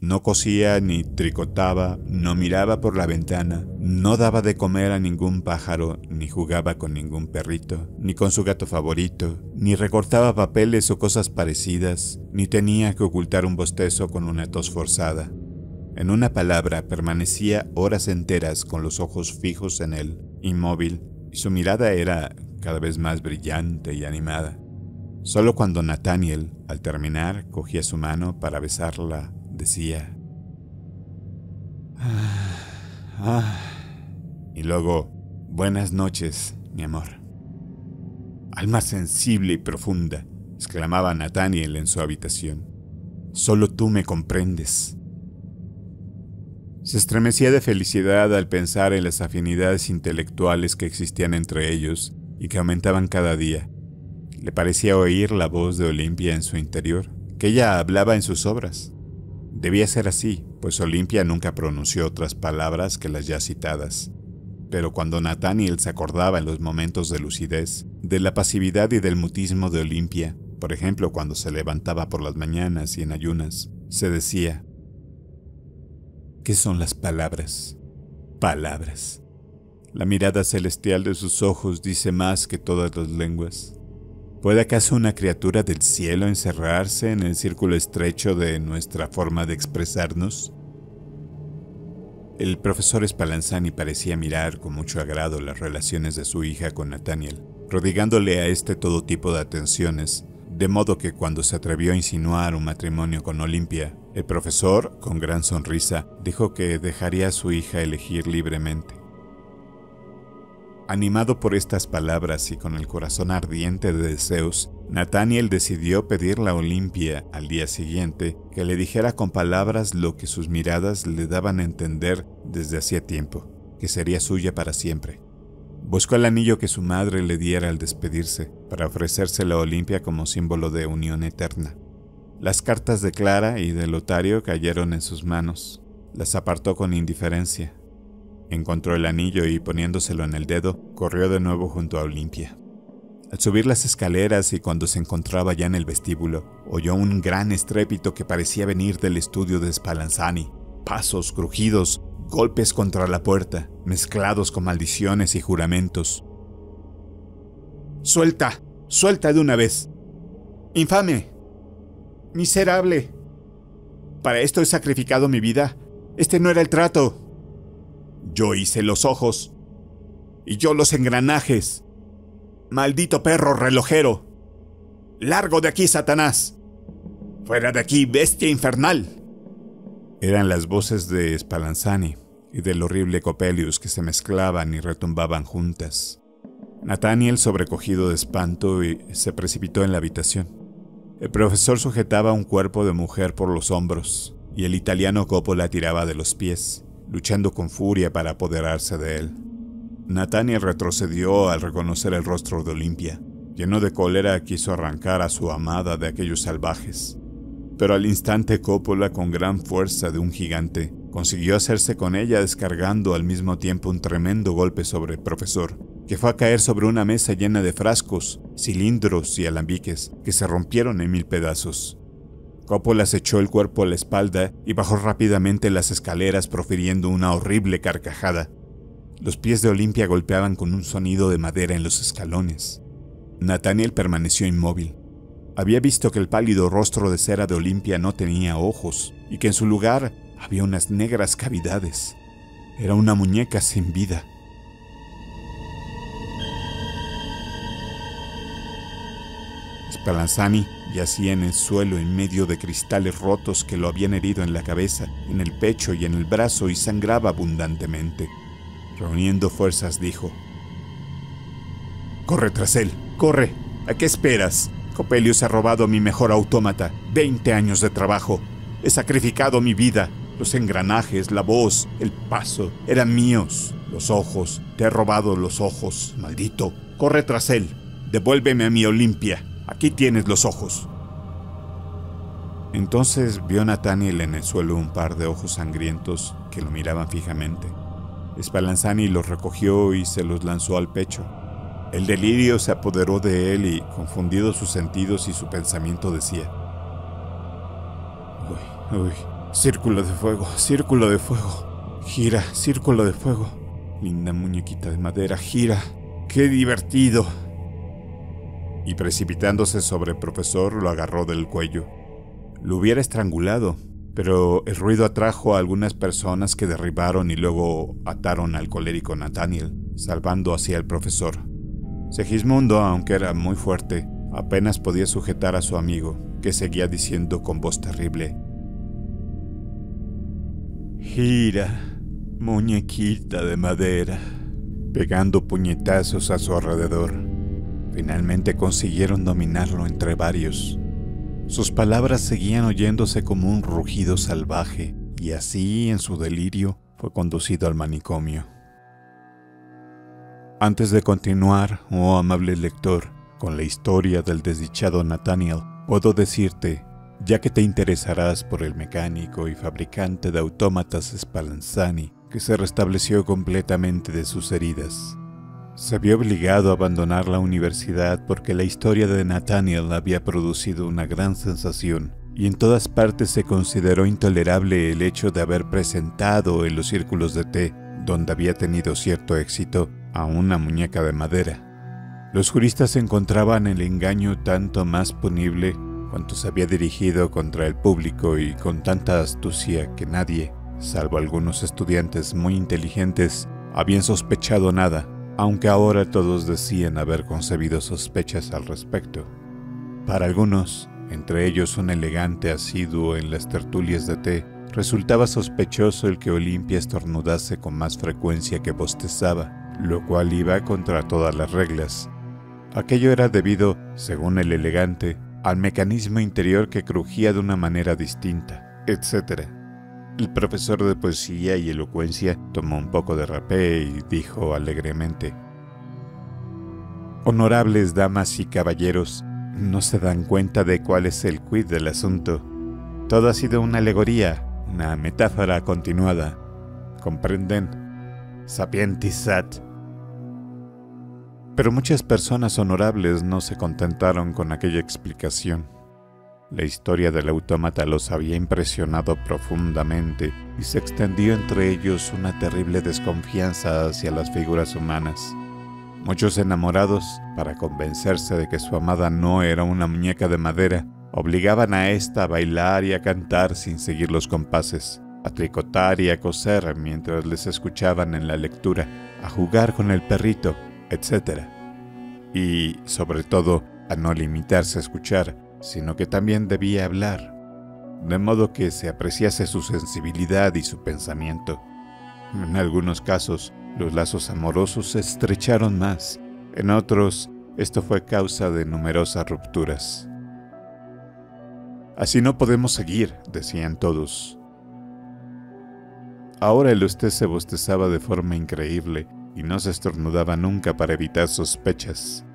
No cosía ni tricotaba, no miraba por la ventana, no daba de comer a ningún pájaro, ni jugaba con ningún perrito, ni con su gato favorito, ni recortaba papeles o cosas parecidas, ni tenía que ocultar un bostezo con una tos forzada. En una palabra, permanecía horas enteras con los ojos fijos en él, inmóvil, y su mirada era cada vez más brillante y animada. Solo cuando Nathaniel, al terminar, cogía su mano para besarla, decía ah, ah, y luego: buenas noches, mi amor. Alma sensible y profunda, exclamaba Nathaniel en su habitación, solo tú me comprendes. Se estremecía de felicidad al pensar en las afinidades intelectuales que existían entre ellos y que aumentaban cada día. Le parecía oír la voz de Olimpia en su interior, que ella hablaba en sus obras. Debía ser así, pues Olimpia nunca pronunció otras palabras que las ya citadas. Pero cuando Nathaniel se acordaba en los momentos de lucidez, de la pasividad y del mutismo de Olimpia, por ejemplo cuando se levantaba por las mañanas y en ayunas, se decía: ¿qué son las palabras? Palabras. La mirada celestial de sus ojos dice más que todas las lenguas. ¿Puede acaso una criatura del cielo encerrarse en el círculo estrecho de nuestra forma de expresarnos? El profesor Spallanzani parecía mirar con mucho agrado las relaciones de su hija con Nathaniel, prodigándole a este todo tipo de atenciones, de modo que cuando se atrevió a insinuar un matrimonio con Olimpia, el profesor, con gran sonrisa, dijo que dejaría a su hija elegir libremente. Animado por estas palabras y con el corazón ardiente de deseos, Nathaniel decidió pedirle a Olimpia al día siguiente que le dijera con palabras lo que sus miradas le daban a entender desde hacía tiempo, que sería suya para siempre. Buscó el anillo que su madre le diera al despedirse, para ofrecérselo a Olimpia como símbolo de unión eterna. Las cartas de Clara y de Lotario cayeron en sus manos. Las apartó con indiferencia. Encontró el anillo y, poniéndoselo en el dedo, corrió de nuevo junto a Olimpia. Al subir las escaleras y cuando se encontraba ya en el vestíbulo, oyó un gran estrépito que parecía venir del estudio de Spallanzani. Pasos, crujidos, golpes contra la puerta, mezclados con maldiciones y juramentos. ¡Suelta! ¡Suelta de una vez! ¡Infame! ¡Miserable! ¿Para esto he sacrificado mi vida? ¡Este no era el trato! Yo hice los ojos, y yo los engranajes. ¡Maldito perro relojero! ¡Largo de aquí, Satanás! ¡Fuera de aquí, bestia infernal! Eran las voces de Spallanzani y del horrible Coppelius que se mezclaban y retumbaban juntas. Nathaniel, sobrecogido de espanto, se precipitó en la habitación. El profesor sujetaba un cuerpo de mujer por los hombros, y el italiano Coppola tiraba de los pies, luchando con furia para apoderarse de él. Nathaniel retrocedió al reconocer el rostro de Olimpia. Lleno de cólera, quiso arrancar a su amada de aquellos salvajes. Pero al instante Coppola, con gran fuerza de un gigante, consiguió hacerse con ella, descargando al mismo tiempo un tremendo golpe sobre el profesor, que fue a caer sobre una mesa llena de frascos, cilindros y alambiques, que se rompieron en mil pedazos. Coppola se echó el cuerpo a la espalda y bajó rápidamente las escaleras profiriendo una horrible carcajada. Los pies de Olimpia golpeaban con un sonido de madera en los escalones. Nathaniel permaneció inmóvil. Había visto que el pálido rostro de cera de Olimpia no tenía ojos, y que en su lugar había unas negras cavidades. Era una muñeca sin vida. Spallanzani yacía en el suelo en medio de cristales rotos que lo habían herido en la cabeza, en el pecho y en el brazo, y sangraba abundantemente. Reuniendo fuerzas dijo: «Corre tras él, corre. ¿A qué esperas? Coppelius ha robado a mi mejor autómata, veinte años de trabajo. He sacrificado mi vida. Los engranajes, la voz, el paso, eran míos. Los ojos, te he robado los ojos, maldito. Corre tras él, devuélveme a mi Olimpia. Aquí tienes los ojos». Entonces vio Nathaniel en el suelo un par de ojos sangrientos que lo miraban fijamente. Spallanzani los recogió y se los lanzó al pecho. El delirio se apoderó de él y, confundido sus sentidos y su pensamiento, decía: «Uy, uy, círculo de fuego, círculo de fuego, gira, círculo de fuego, linda muñequita de madera, gira, qué divertido». Y precipitándose sobre el profesor, lo agarró del cuello. Lo hubiera estrangulado, pero el ruido atrajo a algunas personas que derribaron y luego ataron al colérico Nathaniel, salvando así al profesor. Segismundo, aunque era muy fuerte, apenas podía sujetar a su amigo, que seguía diciendo con voz terrible: «Gira, muñequita de madera», pegando puñetazos a su alrededor. Finalmente consiguieron dominarlo entre varios. Sus palabras seguían oyéndose como un rugido salvaje, y así, en su delirio, fue conducido al manicomio. Antes de continuar, oh amable lector, con la historia del desdichado Nathaniel, puedo decirte, ya que te interesarás por el mecánico y fabricante de autómatas Spallanzani, que se restableció completamente de sus heridas. Se vio obligado a abandonar la universidad porque la historia de Nathaniel había producido una gran sensación, y en todas partes se consideró intolerable el hecho de haber presentado en los círculos de té, donde había tenido cierto éxito, a una muñeca de madera. Los juristas encontraban el engaño tanto más punible cuanto se había dirigido contra el público y con tanta astucia que nadie, salvo algunos estudiantes muy inteligentes, habían sospechado nada, aunque ahora todos decían haber concebido sospechas al respecto. Para algunos, entre ellos un elegante asiduo en las tertulias de té, resultaba sospechoso el que Olimpia estornudase con más frecuencia que bostezaba, lo cual iba contra todas las reglas. Aquello era debido, según el elegante, al mecanismo interior que crujía de una manera distinta, etcétera. El profesor de poesía y elocuencia tomó un poco de rapé y dijo alegremente: «Honorables damas y caballeros, no se dan cuenta de cuál es el quid del asunto. Todo ha sido una alegoría, una metáfora continuada. ¿Comprenden? Sapientis sat». Pero muchas personas honorables no se contentaron con aquella explicación. La historia del autómata los había impresionado profundamente y se extendió entre ellos una terrible desconfianza hacia las figuras humanas. Muchos enamorados, para convencerse de que su amada no era una muñeca de madera, obligaban a ésta a bailar y a cantar sin seguir los compases, a tricotar y a coser mientras les escuchaban en la lectura, a jugar con el perrito, etcétera. Y, sobre todo, a no limitarse a escuchar, sino que también debía hablar, de modo que se apreciase su sensibilidad y su pensamiento. En algunos casos, los lazos amorosos se estrecharon más; en otros, esto fue causa de numerosas rupturas. «Así no podemos seguir», decían todos. Ahora el usted se bostezaba de forma increíble y no se estornudaba nunca para evitar sospechas.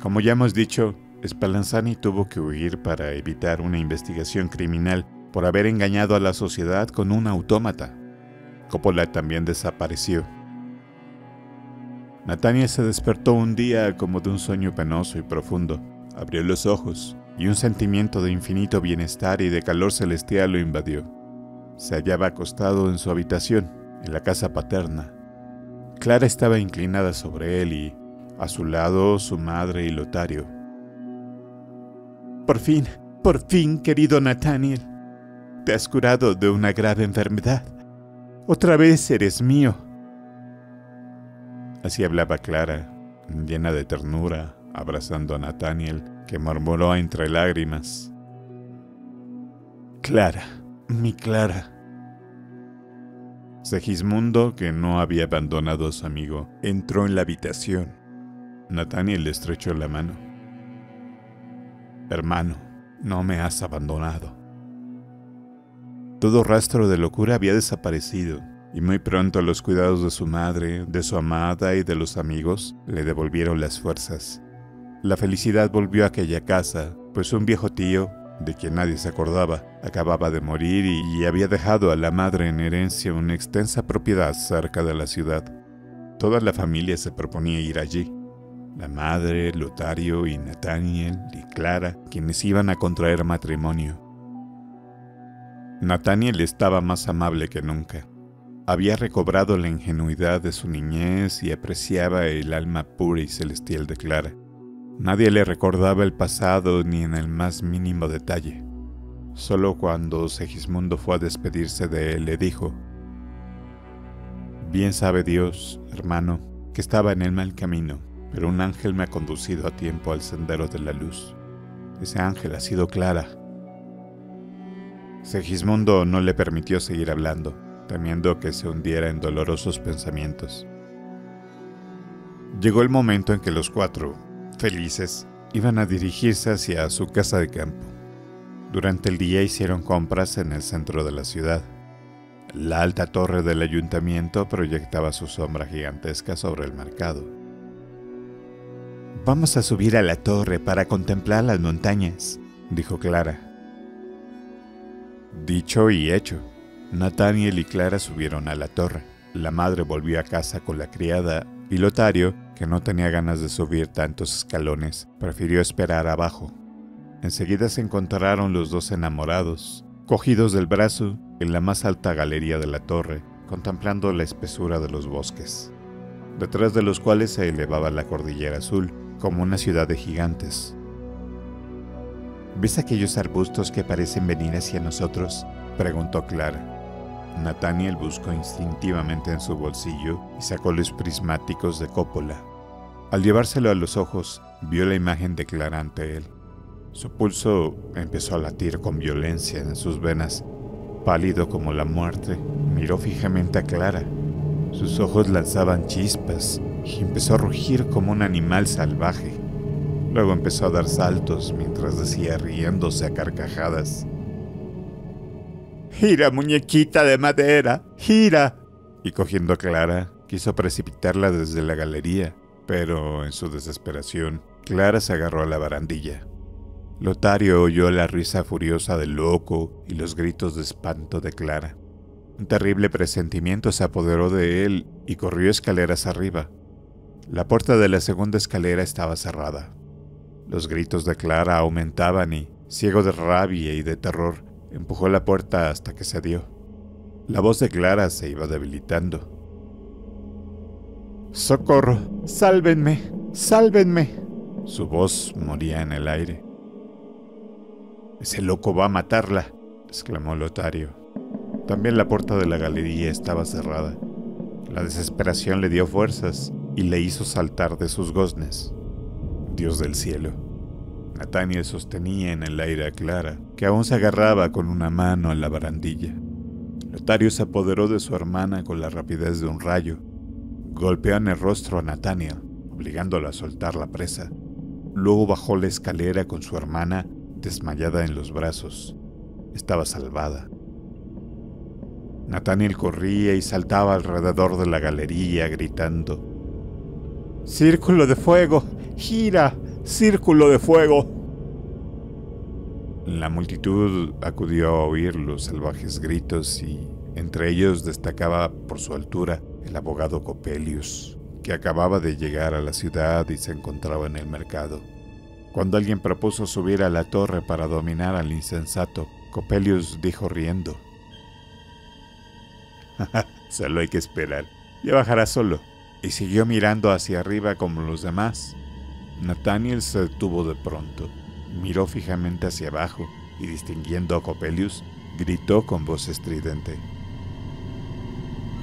Como ya hemos dicho, Spallanzani tuvo que huir para evitar una investigación criminal por haber engañado a la sociedad con un autómata. Coppola también desapareció. Nathaniel se despertó un día como de un sueño penoso y profundo. Abrió los ojos, y un sentimiento de infinito bienestar y de calor celestial lo invadió. Se hallaba acostado en su habitación, en la casa paterna. Clara estaba inclinada sobre él y, a su lado, su madre y Lotario. «Por fin, por fin, querido Nathaniel, te has curado de una grave enfermedad. Otra vez eres mío». Así hablaba Clara, llena de ternura, abrazando a Nathaniel, que murmuró entre lágrimas: «Clara, mi Clara». Segismundo, que no había abandonado a su amigo, entró en la habitación. Nathaniel le estrechó la mano. «Hermano, no me has abandonado». Todo rastro de locura había desaparecido, y muy pronto los cuidados de su madre, de su amada y de los amigos le devolvieron las fuerzas. La felicidad volvió a aquella casa, pues un viejo tío, de quien nadie se acordaba, acababa de morir y, y había dejado a la madre en herencia una extensa propiedad cerca de la ciudad. Toda la familia se proponía ir allí. La madre, Lotario y Nathaniel y Clara, quienes iban a contraer matrimonio. Nathaniel estaba más amable que nunca. Había recobrado la ingenuidad de su niñez y apreciaba el alma pura y celestial de Clara. Nadie le recordaba el pasado ni en el más mínimo detalle. Solo cuando Segismundo fue a despedirse de él le dijo: «Bien sabe Dios, hermano, que estaba en el mal camino, pero un ángel me ha conducido a tiempo al sendero de la luz. Ese ángel ha sido Clara». Segismundo no le permitió seguir hablando, temiendo que se hundiera en dolorosos pensamientos. Llegó el momento en que los cuatro, felices, iban a dirigirse hacia su casa de campo. Durante el día hicieron compras en el centro de la ciudad. La alta torre del ayuntamiento proyectaba su sombra gigantesca sobre el mercado. «Vamos a subir a la torre para contemplar las montañas», dijo Clara. Dicho y hecho, Nathaniel y Clara subieron a la torre. La madre volvió a casa con la criada y Lotario, que no tenía ganas de subir tantos escalones, prefirió esperar abajo. Enseguida se encontraron los dos enamorados, cogidos del brazo, en la más alta galería de la torre, contemplando la espesura de los bosques, detrás de los cuales se elevaba la cordillera azul, como una ciudad de gigantes. «¿Ves aquellos arbustos que parecen venir hacia nosotros?», preguntó Clara. Nathaniel buscó instintivamente en su bolsillo y sacó los prismáticos de Coppola. Al llevárselo a los ojos, vio la imagen de Clara ante él. Su pulso empezó a latir con violencia en sus venas. Pálido como la muerte, miró fijamente a Clara. Sus ojos lanzaban chispas y empezó a rugir como un animal salvaje. Luego empezó a dar saltos mientras decía, riéndose a carcajadas: «¡Gira, muñequita de madera! ¡Gira!». Y cogiendo a Clara, quiso precipitarla desde la galería, pero en su desesperación, Clara se agarró a la barandilla. Lotario oyó la risa furiosa del loco y los gritos de espanto de Clara. Un terrible presentimiento se apoderó de él y corrió escaleras arriba. La puerta de la segunda escalera estaba cerrada. Los gritos de Clara aumentaban y, ciego de rabia y de terror, empujó la puerta hasta que cedió. La voz de Clara se iba debilitando. «¡Socorro! ¡Sálvenme! ¡Sálvenme!». Su voz moría en el aire. «Ese loco va a matarla», exclamó Lotario. También la puerta de la galería estaba cerrada. La desesperación le dio fuerzas y le hizo saltar de sus goznes. «Dios del cielo». Nathaniel sostenía en el aire a Clara, que aún se agarraba con una mano a la barandilla. Lotario se apoderó de su hermana con la rapidez de un rayo. Golpeó en el rostro a Nathaniel, obligándolo a soltar la presa. Luego bajó la escalera con su hermana, desmayada en los brazos. Estaba salvada. Nathaniel corría y saltaba alrededor de la galería, gritando: «¡Círculo de fuego! ¡Gira! ¡Círculo de fuego!». La multitud acudió a oír los salvajes gritos y entre ellos destacaba por su altura el abogado Coppelius, que acababa de llegar a la ciudad y se encontraba en el mercado. Cuando alguien propuso subir a la torre para dominar al insensato, Coppelius dijo riendo: «Solo hay que esperar, ya bajará solo», y siguió mirando hacia arriba como los demás. Nathaniel se detuvo de pronto, miró fijamente hacia abajo y, distinguiendo a Coppelius, gritó con voz estridente: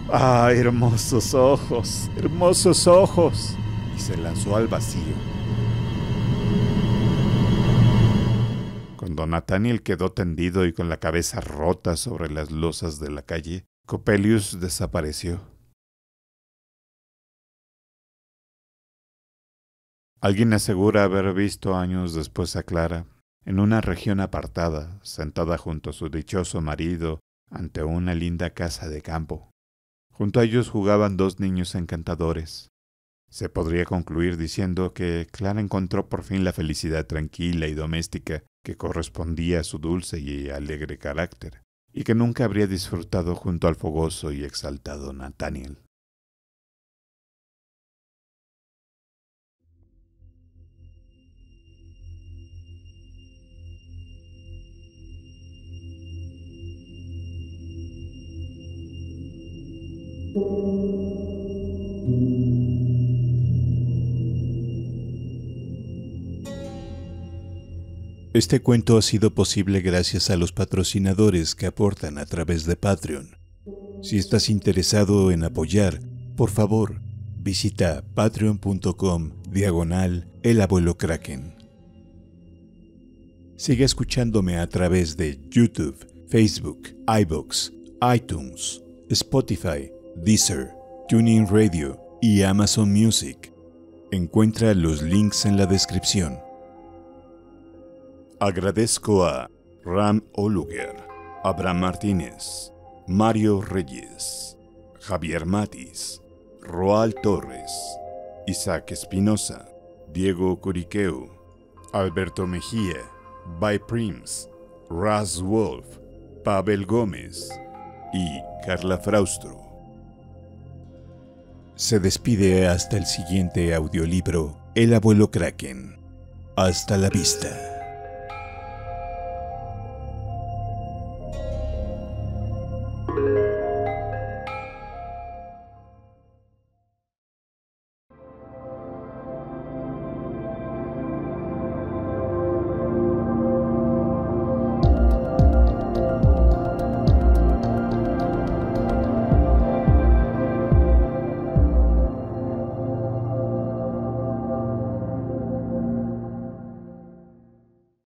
«¡Ah, hermosos ojos, hermosos ojos!», y se lanzó al vacío. Cuando Nathaniel quedó tendido y con la cabeza rota sobre las losas de la calle, Coppelius desapareció. Alguien asegura haber visto años después a Clara, en una región apartada, sentada junto a su dichoso marido, ante una linda casa de campo. Junto a ellos jugaban dos niños encantadores. Se podría concluir diciendo que Clara encontró por fin la felicidad tranquila y doméstica que correspondía a su dulce y alegre carácter, y que nunca habría disfrutado junto al fogoso y exaltado Nathaniel. Este cuento ha sido posible gracias a los patrocinadores que aportan a través de Patreon. Si estás interesado en apoyar, por favor, visita patreon.com diagonal el abuelo Kraken. Sigue escuchándome a través de YouTube, Facebook, iVoox, iTunes, Spotify, Deezer, TuneIn Radio y Amazon Music. Encuentra los links en la descripción. Agradezco a Ram Oluger, Abraham Martínez, Mario Reyes, Javier Matiz, Roal Torres, Isaac Espinosa, Diego Curiqueo, Alberto Mejía, By Prims, Raz Wolf, Pavel Gómez y Carla Fraustro. Se despide hasta el siguiente audiolibro, El Abuelo Kraken. Hasta la vista.